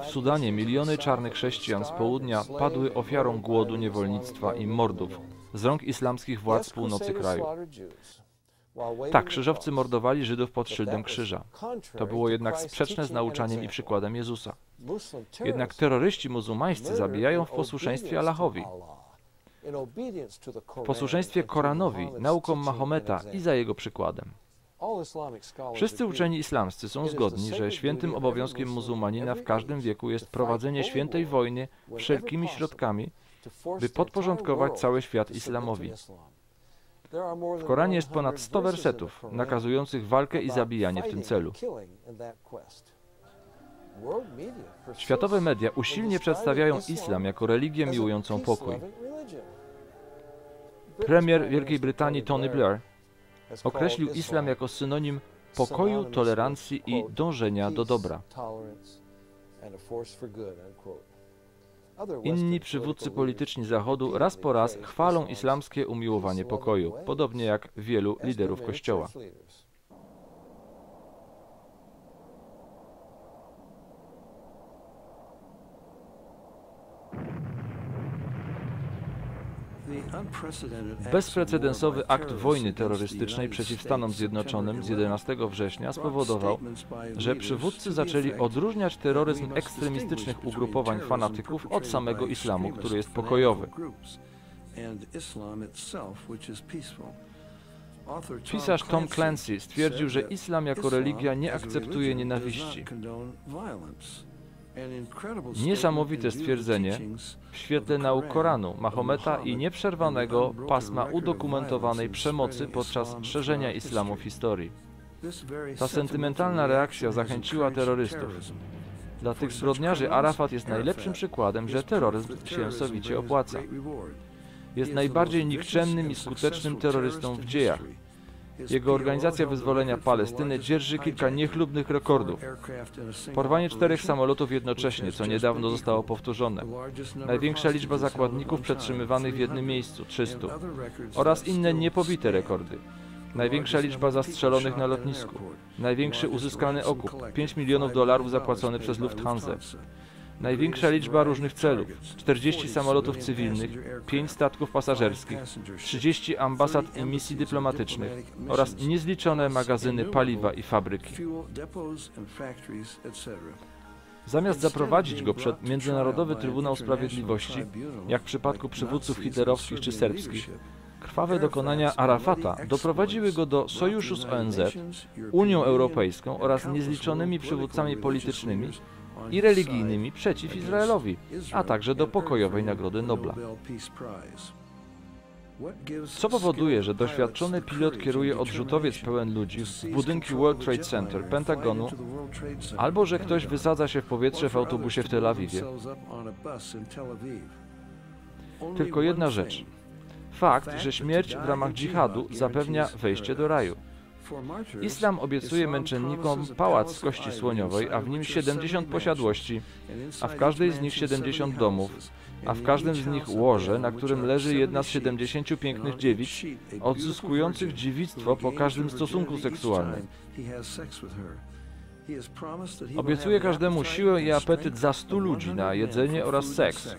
W Sudanie miliony czarnych chrześcijan z południa padły ofiarą głodu, niewolnictwa i mordów z rąk islamskich władz północy kraju. Tak, krzyżowcy mordowali Żydów pod szyldem krzyża. To było jednak sprzeczne z nauczaniem i przykładem Jezusa. Jednak terroryści muzułmańscy zabijają w posłuszeństwie Allahowi, w posłuszeństwie Koranowi, naukom Mahometa i za jego przykładem. Wszyscy uczeni islamscy są zgodni, że świętym obowiązkiem muzułmanina w każdym wieku jest prowadzenie świętej wojny wszelkimi środkami, by podporządkować cały świat islamowi. W Koranie jest ponad 100 wersetów nakazujących walkę i zabijanie w tym celu. Światowe media usilnie przedstawiają islam jako religię miłującą pokój. Premier Wielkiej Brytanii Tony Blair określił islam jako synonim pokoju, tolerancji i dążenia do dobra. Inni przywódcy polityczni Zachodu raz po raz chwalą islamskie umiłowanie pokoju, podobnie jak wielu liderów Kościoła. Bezprecedensowy akt wojny terrorystycznej przeciw Stanom Zjednoczonym z 11 września spowodował, że przywódcy zaczęli odróżniać terroryzm ekstremistycznych ugrupowań fanatyków od samego islamu, który jest pokojowy. Pisarz Tom Clancy stwierdził, że islam jako religia nie akceptuje nienawiści. Niesamowite stwierdzenie w świetle nauk Koranu, Mahometa i nieprzerwanego pasma udokumentowanej przemocy podczas szerzenia islamu w historii. Ta sentymentalna reakcja zachęciła terrorystów. Dla tych zbrodniarzy Arafat jest najlepszym przykładem, że terroryzm się sowicie opłaca. Jest najbardziej nikczemnym i skutecznym terrorystą w dziejach. Jego Organizacja Wyzwolenia Palestyny dzierży kilka niechlubnych rekordów. Porwanie 4 samolotów jednocześnie, co niedawno zostało powtórzone. Największa liczba zakładników przetrzymywanych w jednym miejscu, 300. Oraz inne niepobite rekordy. Największa liczba zastrzelonych na lotnisku. Największy uzyskany okup, $5 milionów zapłacony przez Lufthansa. Największa liczba różnych celów, 40 samolotów cywilnych, 5 statków pasażerskich, 30 ambasad i misji dyplomatycznych oraz niezliczone magazyny paliwa i fabryki. Zamiast zaprowadzić go przed Międzynarodowy Trybunał Sprawiedliwości, jak w przypadku przywódców hitlerowskich czy serbskich, krwawe dokonania Arafata doprowadziły go do sojuszu z ONZ, Unią Europejską oraz niezliczonymi przywódcami politycznymi i religijnymi przeciw Izraelowi, a także do pokojowej Nagrody Nobla. Co powoduje, że doświadczony pilot kieruje odrzutowiec pełen ludzi z budynki World Trade Center, Pentagonu, albo że ktoś wysadza się w powietrze w autobusie w Tel Awiwie? Tylko jedna rzecz. Fakt, że śmierć w ramach dżihadu zapewnia wejście do raju. Islam obiecuje męczennikom pałac z kości słoniowej, a w nim 70 posiadłości, a w każdej z nich 70 domów, a w każdym z nich łoże, na którym leży jedna z 70 pięknych dziewic, odzyskujących dziewictwo po każdym stosunku seksualnym. Obiecuje każdemu siłę i apetyt za 100 ludzi na jedzenie oraz seks.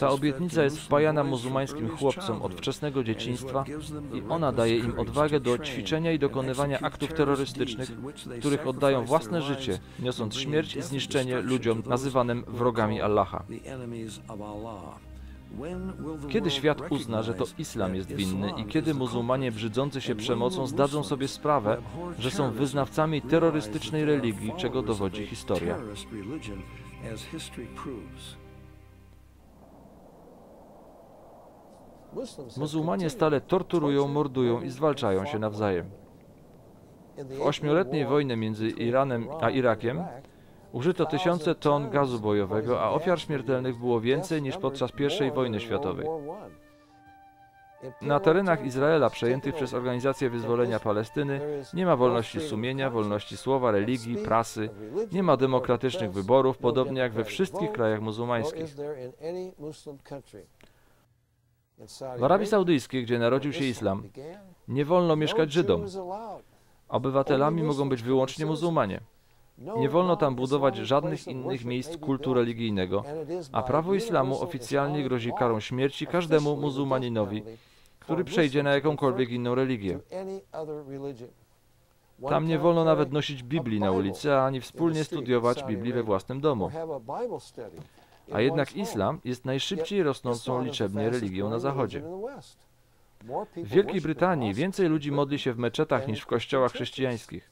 Ta obietnica jest wpajana muzułmańskim chłopcom od wczesnego dzieciństwa i ona daje im odwagę do ćwiczenia i dokonywania aktów terrorystycznych, których oddają własne życie, niosąc śmierć i zniszczenie ludziom nazywanym wrogami Allaha. Kiedy świat uzna, że to islam jest winny i kiedy muzułmanie brzydzący się przemocą zdadzą sobie sprawę, że są wyznawcami terrorystycznej religii, czego dowodzi historia? Muzułmanie stale torturują, mordują i zwalczają się nawzajem. W 8-letniej wojnie między Iranem a Irakiem użyto tysiące ton gazu bojowego, a ofiar śmiertelnych było więcej niż podczas I wojny światowej. Na terenach Izraela przejętych przez Organizację Wyzwolenia Palestyny nie ma wolności sumienia, wolności słowa, religii, prasy, nie ma demokratycznych wyborów, podobnie jak we wszystkich krajach muzułmańskich. W Arabii Saudyjskiej, gdzie narodził się islam, nie wolno mieszkać Żydom. Obywatelami mogą być wyłącznie muzułmanie. Nie wolno tam budować żadnych innych miejsc kultu religijnego, a prawo islamu oficjalnie grozi karą śmierci każdemu muzułmaninowi, który przejdzie na jakąkolwiek inną religię. Tam nie wolno nawet nosić Biblii na ulicy, ani wspólnie studiować Biblii we własnym domu. A jednak islam jest najszybciej rosnącą liczebnie religią na Zachodzie. W Wielkiej Brytanii więcej ludzi modli się w meczetach niż w kościołach chrześcijańskich.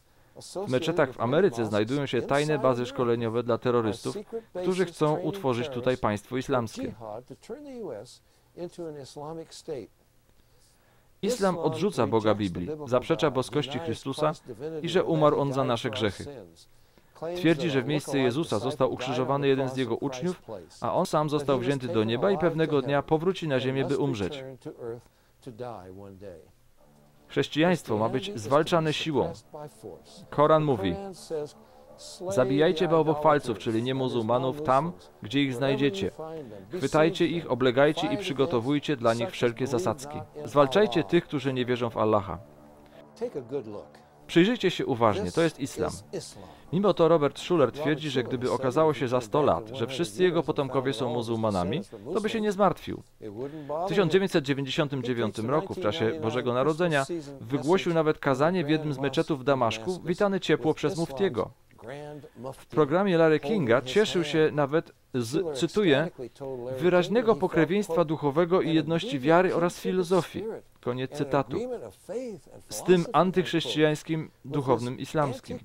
W meczetach w Ameryce znajdują się tajne bazy szkoleniowe dla terrorystów, którzy chcą utworzyć tutaj państwo islamskie. Islam odrzuca Boga Biblii, zaprzecza boskości Chrystusa i że umarł On za nasze grzechy. Twierdzi, że w miejsce Jezusa został ukrzyżowany jeden z Jego uczniów, a On sam został wzięty do nieba i pewnego dnia powróci na ziemię, by umrzeć. Chrześcijaństwo ma być zwalczane siłą. Koran mówi: Zabijajcie bałwochwalców, czyli niemuzułmanów, tam, gdzie ich znajdziecie. Chwytajcie ich, oblegajcie i przygotowujcie dla nich wszelkie zasadzki. Zwalczajcie tych, którzy nie wierzą w Allaha. Przyjrzyjcie się uważnie, to jest islam. Mimo to Robert Schuller twierdzi, że gdyby okazało się za 100 lat, że wszyscy jego potomkowie są muzułmanami, to by się nie zmartwił. W 1999 roku, w czasie Bożego Narodzenia, wygłosił nawet kazanie w jednym z meczetów w Damaszku, witany ciepło przez muftiego. W programie Larry Kinga cieszył się nawet z, cytuję, wyraźnego pokrewieństwa duchowego i jedności wiary oraz filozofii. Koniec cytatu. Z tym antychrześcijańskim duchownym islamskim.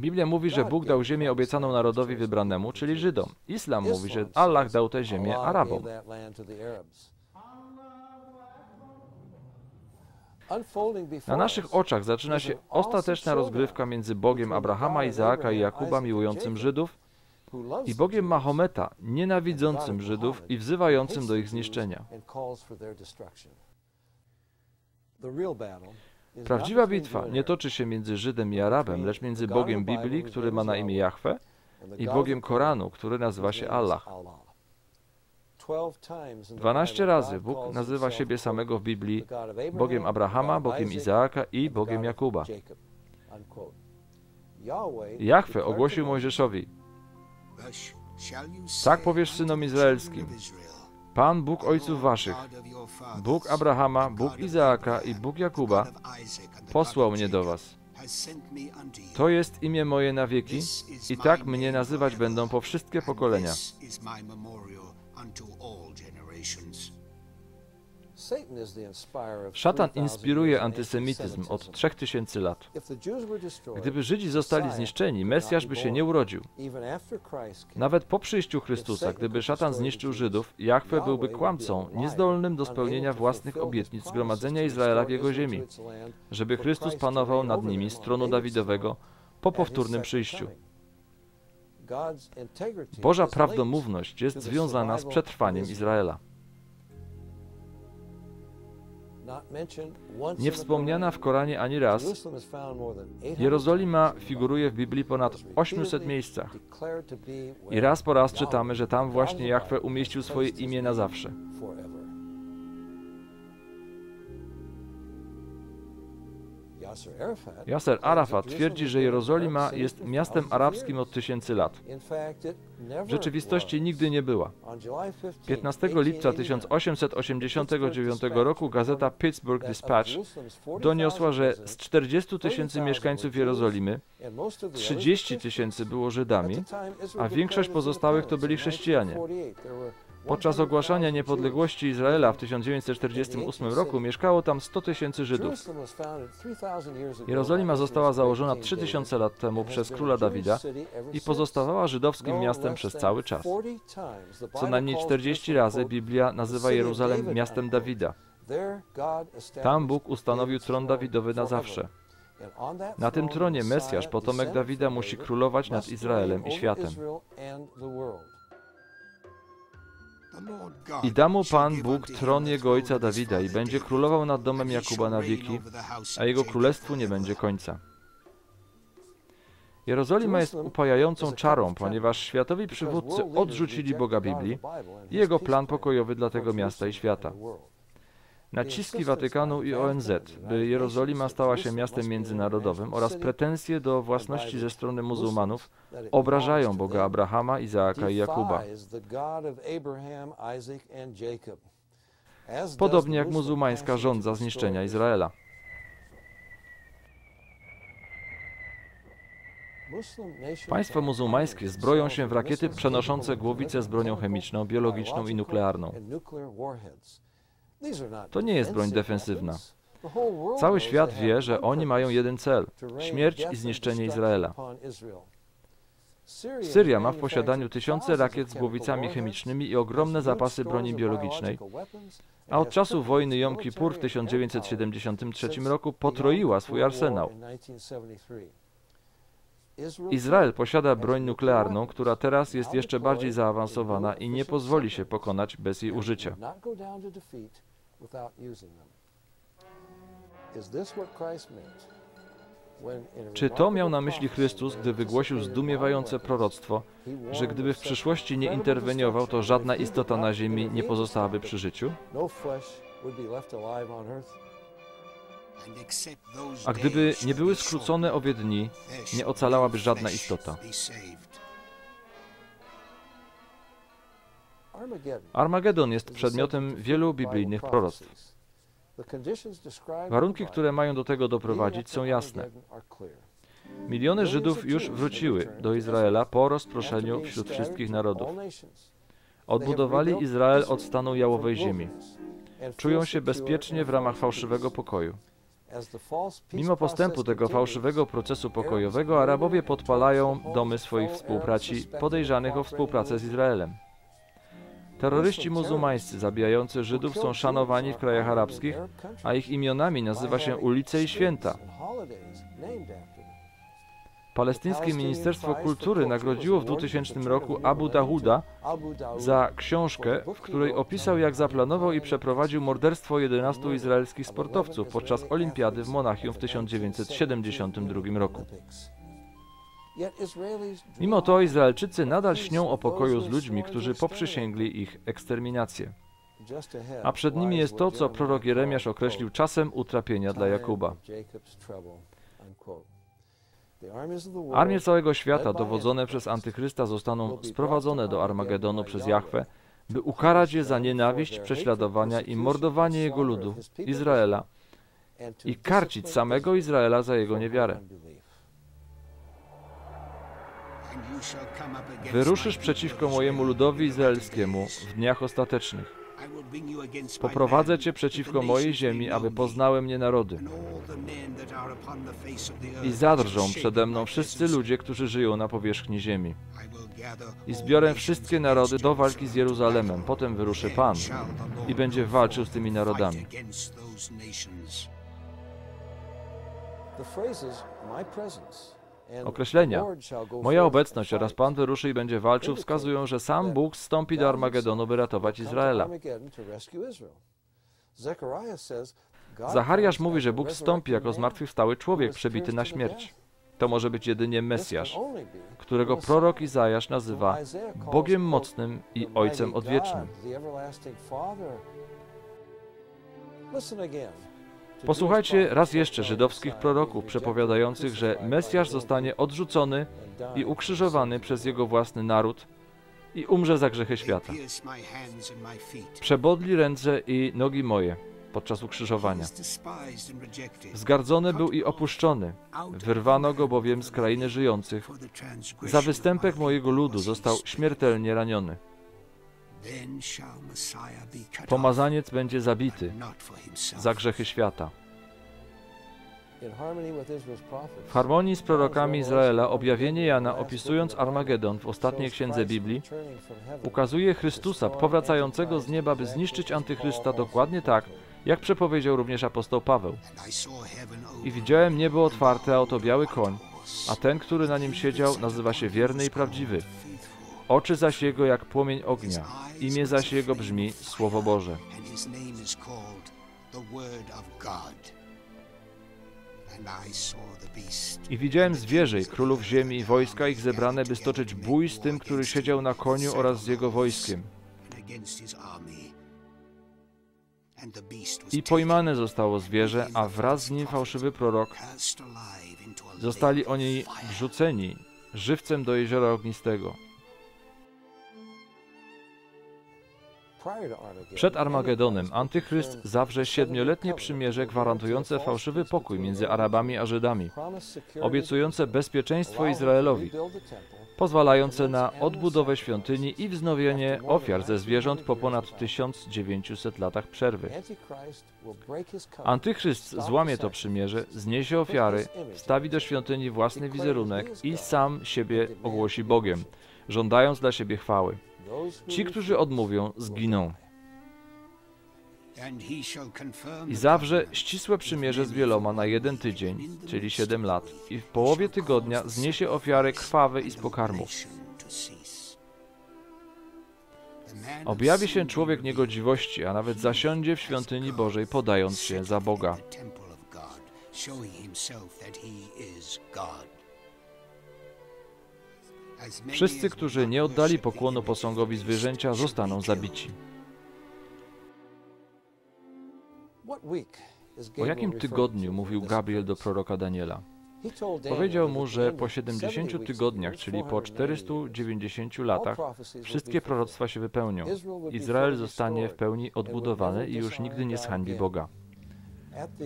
Biblia mówi, że Bóg dał ziemię obiecaną narodowi wybranemu, czyli Żydom. Islam mówi, że Allah dał tę ziemię Arabom. Na naszych oczach zaczyna się ostateczna rozgrywka między Bogiem Abrahama, Izaaka i Jakuba, miłującym Żydów, i Bogiem Mahometa, nienawidzącym Żydów i wzywającym do ich zniszczenia. Prawdziwa bitwa nie toczy się między Żydem i Arabem, lecz między Bogiem Biblii, który ma na imię Jahwe, i Bogiem Koranu, który nazywa się Allah. 12 razy Bóg nazywa siebie samego w Biblii Bogiem Abrahama, Bogiem Izaaka i Bogiem Jakuba. Jahwe ogłosił Mojżeszowi: tak powiesz synom izraelskim, Pan Bóg ojców waszych, Bóg Abrahama, Bóg Izaaka i Bóg Jakuba, posłał mnie do was. To jest imię moje na wieki i tak mnie nazywać będą po wszystkie pokolenia. Szatan inspiruje antysemityzm od 3000 lat. Gdyby Żydzi zostali zniszczeni, Mesjasz by się nie urodził. Nawet po przyjściu Chrystusa, gdyby szatan zniszczył Żydów, Jahwe byłby kłamcą, niezdolnym do spełnienia własnych obietnic zgromadzenia Izraela w jego ziemi, żeby Chrystus panował nad nimi z tronu Dawidowego po powtórnym przyjściu. Boża prawdomówność jest związana z przetrwaniem Izraela. Nie wspomniana w Koranie ani raz, Jerozolima figuruje w Biblii ponad 800 miejscach i raz po raz czytamy, że tam właśnie Jahwe umieścił swoje imię na zawsze. Jaser Arafat twierdzi, że Jerozolima jest miastem arabskim od 1000 lat. W rzeczywistości nigdy nie była. 15 lipca 1889 roku gazeta Pittsburgh Dispatch doniosła, że z 40 000 mieszkańców Jerozolimy 30 000 było Żydami, a większość pozostałych to byli chrześcijanie. Podczas ogłaszania niepodległości Izraela w 1948 roku mieszkało tam 100 000 Żydów. Jerozolima została założona 3000 lat temu przez króla Dawida i pozostawała żydowskim miastem przez cały czas. Co najmniej 40 razy Biblia nazywa Jeruzalem miastem Dawida. Tam Bóg ustanowił tron Dawidowy na zawsze. Na tym tronie Mesjasz, potomek Dawida, musi królować nad Izraelem i światem. I da mu Pan Bóg tron jego ojca Dawida i będzie królował nad domem Jakuba na wieki, a jego królestwu nie będzie końca. Jerozolima jest upajającą czarą, ponieważ światowi przywódcy odrzucili Boga Biblii i jego plan pokojowy dla tego miasta i świata. Naciski Watykanu i ONZ, by Jerozolima stała się miastem międzynarodowym, oraz pretensje do własności ze strony muzułmanów obrażają Boga Abrahama, Izaaka i Jakuba. Podobnie jak muzułmańska żądza zniszczenia Izraela. Państwa muzułmańskie zbroją się w rakiety przenoszące głowice z bronią chemiczną, biologiczną i nuklearną. To nie jest broń defensywna. Cały świat wie, że oni mają jeden cel – śmierć i zniszczenie Izraela. Syria ma w posiadaniu tysiące rakiet z głowicami chemicznymi i ogromne zapasy broni biologicznej, a od czasu wojny Jom Kippur w 1973 roku potroiła swój arsenał. Izrael posiada broń nuklearną, która teraz jest jeszcze bardziej zaawansowana i nie pozwoli się pokonać bez jej użycia. Czy to miał na myśli Chrystus, gdy wygłosił zdumiewające proroctwo, że gdyby w przyszłości nie interweniował, to żadna istota na ziemi nie pozostałaby przy życiu? A gdyby nie były skrócone owe dni, nie ocalałaby żadna istota. Armagedon jest przedmiotem wielu biblijnych proroctw. Warunki, które mają do tego doprowadzić, są jasne. Miliony Żydów już wróciły do Izraela po rozproszeniu wśród wszystkich narodów. Odbudowali Izrael od stanu jałowej ziemi. Czują się bezpiecznie w ramach fałszywego pokoju. Mimo postępu tego fałszywego procesu pokojowego, Arabowie podpalają domy swoich współbraci podejrzanych o współpracę z Izraelem. Terroryści muzułmańscy zabijający Żydów są szanowani w krajach arabskich, a ich imionami nazywa się ulice i święta. Palestyńskie Ministerstwo Kultury nagrodziło w 2000 roku Abu Dahuda za książkę, w której opisał, jak zaplanował i przeprowadził morderstwo 11 izraelskich sportowców podczas Olimpiady w Monachium w 1972 roku. Mimo to Izraelczycy nadal śnią o pokoju z ludźmi, którzy poprzysięgli ich eksterminację. A przed nimi jest to, co prorok Jeremiasz określił czasem utrapienia dla Jakuba. Armie całego świata dowodzone przez Antychrysta zostaną sprowadzone do Armagedonu przez Jahwe, by ukarać je za nienawiść, prześladowania i mordowanie jego ludu, Izraela, i karcić samego Izraela za jego niewiarę. Wyruszysz przeciwko mojemu ludowi izraelskiemu w dniach ostatecznych. Poprowadzę cię przeciwko mojej ziemi, aby poznały mnie narody. I zadrżą przede mną wszyscy ludzie, którzy żyją na powierzchni ziemi. I zbiorę wszystkie narody do walki z Jeruzalemem. Potem wyruszy Pan i będzie walczył z tymi narodami. Określenia „moja obecność” oraz „Pan wyruszy i będzie walczył” wskazują, że sam Bóg zstąpi do Armagedonu, by ratować Izraela. Zachariasz mówi, że Bóg zstąpi jako zmartwychwstały człowiek przebity na śmierć. To może być jedynie Mesjasz, którego prorok Izajasz nazywa Bogiem mocnym i Ojcem odwiecznym. Posłuchajcie raz jeszcze żydowskich proroków przepowiadających, że Mesjasz zostanie odrzucony i ukrzyżowany przez jego własny naród i umrze za grzechy świata. Przebodli ręce i nogi moje podczas ukrzyżowania. Wzgardzony był i opuszczony, wyrwano go bowiem z krainy żyjących. Za występek mojego ludu został śmiertelnie raniony. Pomazaniec będzie zabity za grzechy świata. W harmonii z prorokami Izraela objawienie Jana, opisując Armagedon w ostatniej księdze Biblii, ukazuje Chrystusa powracającego z nieba, by zniszczyć Antychrysta dokładnie tak, jak przepowiedział również apostoł Paweł. I widziałem niebo otwarte, a oto biały koń, a ten, który na nim siedział, nazywa się Wierny i Prawdziwy. Oczy zaś jego jak płomień ognia, imię zaś jego brzmi Słowo Boże. I widziałem zwierzę i królów ziemi i wojska ich zebrane, by stoczyć bój z tym, który siedział na koniu oraz z jego wojskiem. I pojmane zostało zwierzę, a wraz z nim fałszywy prorok. Zostali oni wrzuceni żywcem do jeziora ognistego. Przed Armagedonem Antychryst zawrze 7-letnie przymierze gwarantujące fałszywy pokój między Arabami a Żydami, obiecujące bezpieczeństwo Izraelowi, pozwalające na odbudowę świątyni i wznowienie ofiar ze zwierząt po ponad 1900 latach przerwy. Antychryst złamie to przymierze, zniesie ofiary, wstawi do świątyni własny wizerunek i sam siebie ogłosi Bogiem, żądając dla siebie chwały. Ci, którzy odmówią, zginą. I zawrze ścisłe przymierze z wieloma na jeden tydzień, czyli 7 lat, i w połowie tygodnia zniesie ofiary krwawe i z pokarmów. Objawi się człowiek niegodziwości, a nawet zasiądzie w świątyni Bożej, podając się za Boga. showing himself that he is God. Wszyscy, którzy nie oddali pokłonu posągowi zwierzęcia, zostaną zabici. O jakim tygodniu mówił Gabriel do proroka Daniela? Powiedział mu, że po 70 tygodniach, czyli po 490 latach, wszystkie proroctwa się wypełnią. Izrael zostanie w pełni odbudowany i już nigdy nie zhańbi Boga.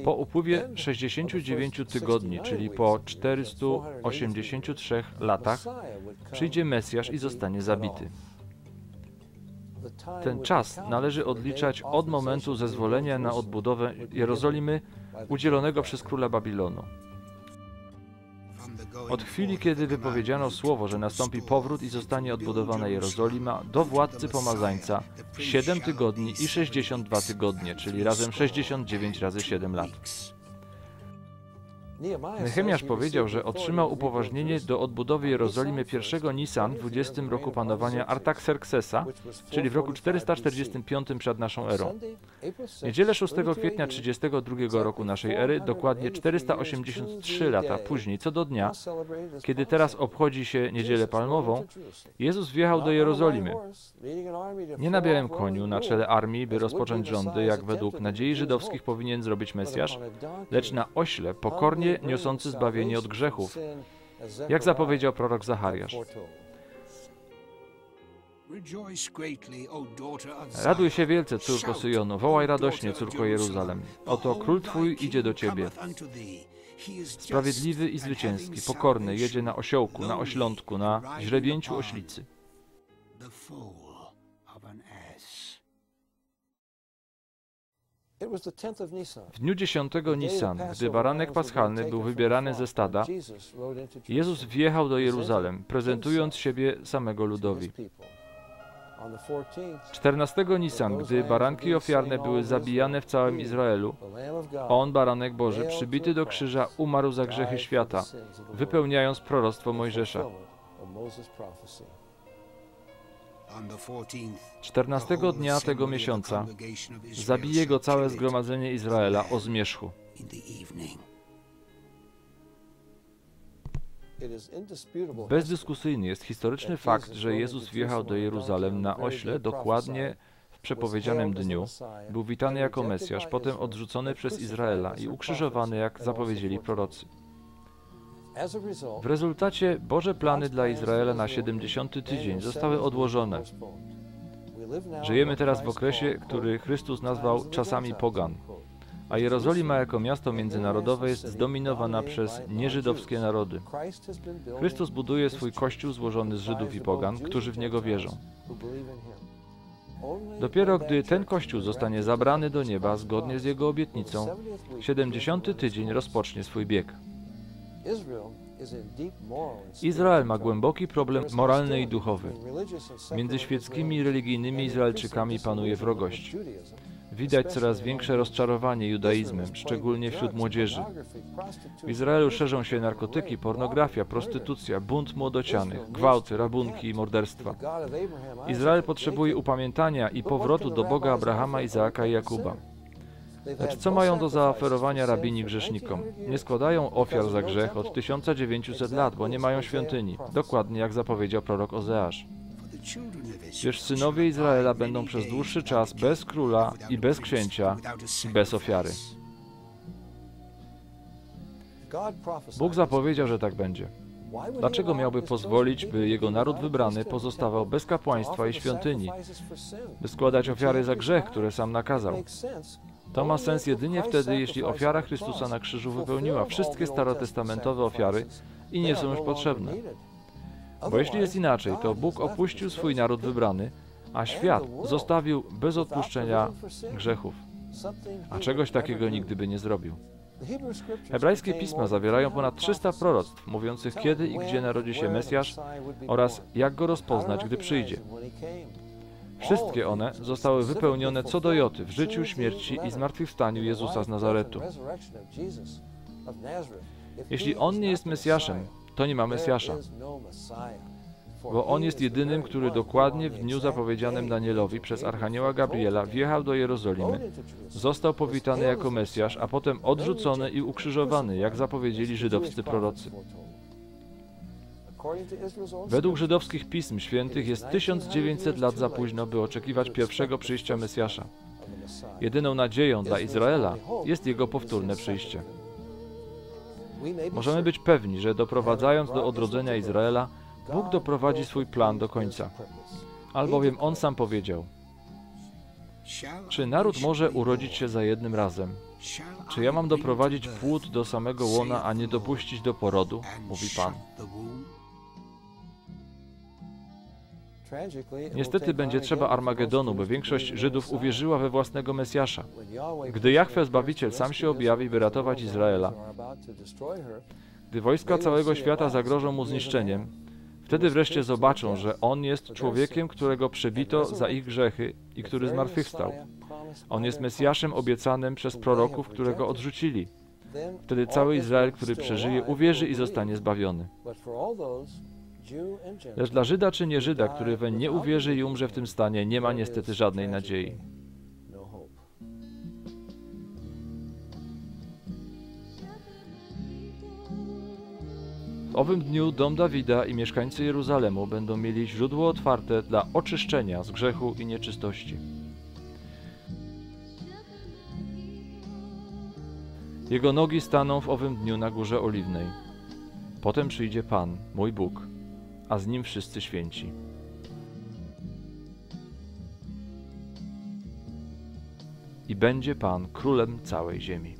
Po upływie 69 tygodni, czyli po 483 latach, przyjdzie Mesjasz i zostanie zabity. Ten czas należy odliczać od momentu zezwolenia na odbudowę Jerozolimy udzielonego przez króla Babilonu. Od chwili, kiedy wypowiedziano słowo, że nastąpi powrót i zostanie odbudowana Jerozolima, do władcy pomazańca 7 tygodni i 62 tygodnie, czyli razem 69 razy 7 lat. Nehemiasz powiedział, że otrzymał upoważnienie do odbudowy Jerozolimy 1 Nisan w 20 roku panowania Artaxerxesa, czyli w roku 445 przed naszą erą. Niedzielę 6 kwietnia 32 roku naszej ery, dokładnie 483 lata później, co do dnia, kiedy teraz obchodzi się Niedzielę Palmową, Jezus wjechał do Jerozolimy. Nie na białym koniu, na czele armii, by rozpocząć rządy, jak według nadziei żydowskich powinien zrobić Mesjasz, lecz na ośle, pokornie, niosący zbawienie od grzechów, jak zapowiedział prorok Zachariasz. Raduj się wielce, córko Syjonu, wołaj radośnie, córko Jeruzalem. Oto Król Twój idzie do Ciebie. Sprawiedliwy i zwycięski, pokorny, jedzie na osiołku, na oślątku, na źrebięciu oślicy. W dniu 10 Nisan, gdy baranek paschalny był wybierany ze stada, Jezus wjechał do Jeruzalem, prezentując siebie samego ludowi. 14 Nisan, gdy baranki ofiarne były zabijane w całym Izraelu, On, baranek Boży, przybity do krzyża, umarł za grzechy świata, wypełniając proroctwo Mojżesza. 14 dnia tego miesiąca zabije go całe zgromadzenie Izraela o zmierzchu. Bezdyskusyjny jest historyczny fakt, że Jezus wjechał do Jeruzalem na ośle dokładnie w przepowiedzianym dniu, był witany jako Mesjasz, potem odrzucony przez Izraela i ukrzyżowany, jak zapowiedzieli prorocy. W rezultacie Boże plany dla Izraela na 70. tydzień zostały odłożone. Żyjemy teraz w okresie, który Chrystus nazwał czasami pogan, a Jerozolima jako miasto międzynarodowe jest zdominowana przez nieżydowskie narody. Chrystus buduje swój Kościół złożony z Żydów i pogan, którzy w Niego wierzą. Dopiero gdy ten Kościół zostanie zabrany do nieba zgodnie z Jego obietnicą, 70. tydzień rozpocznie swój bieg. Izrael ma głęboki problem moralny i duchowy. Między świeckimi i religijnymi Izraelczykami panuje wrogość. Widać coraz większe rozczarowanie judaizmem, szczególnie wśród młodzieży. W Izraelu szerzą się narkotyki, pornografia, prostytucja, bunt młodocianych, gwałty, rabunki i morderstwa. Izrael potrzebuje upamiętania i powrotu do Boga Abrahama, Izaaka i Jakuba. Lecz co mają do zaoferowania rabini grzesznikom? Nie składają ofiar za grzech od 1900 lat, bo nie mają świątyni, dokładnie jak zapowiedział prorok Ozeasz. Wiesz, synowie Izraela będą przez dłuższy czas bez króla i bez księcia i bez ofiary. Bóg zapowiedział, że tak będzie. Dlaczego miałby pozwolić, by Jego naród wybrany pozostawał bez kapłaństwa i świątyni, by składać ofiary za grzech, które sam nakazał? To ma sens jedynie wtedy, jeśli ofiara Chrystusa na krzyżu wypełniła wszystkie starotestamentowe ofiary i nie są już potrzebne. Bo jeśli jest inaczej, to Bóg opuścił swój naród wybrany, a świat zostawił bez odpuszczenia grzechów. A czegoś takiego nigdy by nie zrobił. Hebrajskie pisma zawierają ponad 300 proroctw, mówiących kiedy i gdzie narodzi się Mesjasz oraz jak go rozpoznać, gdy przyjdzie. Wszystkie one zostały wypełnione co do joty w życiu, śmierci i zmartwychwstaniu Jezusa z Nazaretu. Jeśli On nie jest Mesjaszem, to nie ma Mesjasza. bo On jest jedynym, który dokładnie w dniu zapowiedzianym Danielowi przez Archanioła Gabriela wjechał do Jerozolimy, został powitany jako Mesjasz, a potem odrzucony i ukrzyżowany, jak zapowiedzieli żydowscy prorocy. Według żydowskich pism świętych jest 1900 lat za późno, by oczekiwać pierwszego przyjścia Mesjasza. Jedyną nadzieją dla Izraela jest jego powtórne przyjście. Możemy być pewni, że doprowadzając do odrodzenia Izraela, Bóg doprowadzi swój plan do końca. Albowiem On sam powiedział: czy naród może urodzić się za jednym razem? Czy ja mam doprowadzić płód do samego łona, a nie dopuścić do porodu? Mówi Pan. Niestety będzie trzeba Armagedonu, by większość Żydów uwierzyła we własnego Mesjasza. Gdy Jahwe Zbawiciel sam się objawi, by ratować Izraela, gdy wojska całego świata zagrożą mu zniszczeniem, wtedy wreszcie zobaczą, że On jest człowiekiem, którego przebito za ich grzechy i który zmartwychwstał. On jest Mesjaszem obiecanym przez proroków, którego odrzucili. Wtedy cały Izrael, który przeżyje, uwierzy i zostanie zbawiony. Lecz dla Żyda czy nie Żyda, który weń nie uwierzy i umrze w tym stanie, nie ma niestety żadnej nadziei. W owym dniu dom Dawida i mieszkańcy Jeruzalemu będą mieli źródło otwarte dla oczyszczenia z grzechu i nieczystości. Jego nogi staną w owym dniu na Górze Oliwnej. Potem przyjdzie Pan, mój Bóg, a z Nim wszyscy święci. I będzie Pan królem całej ziemi.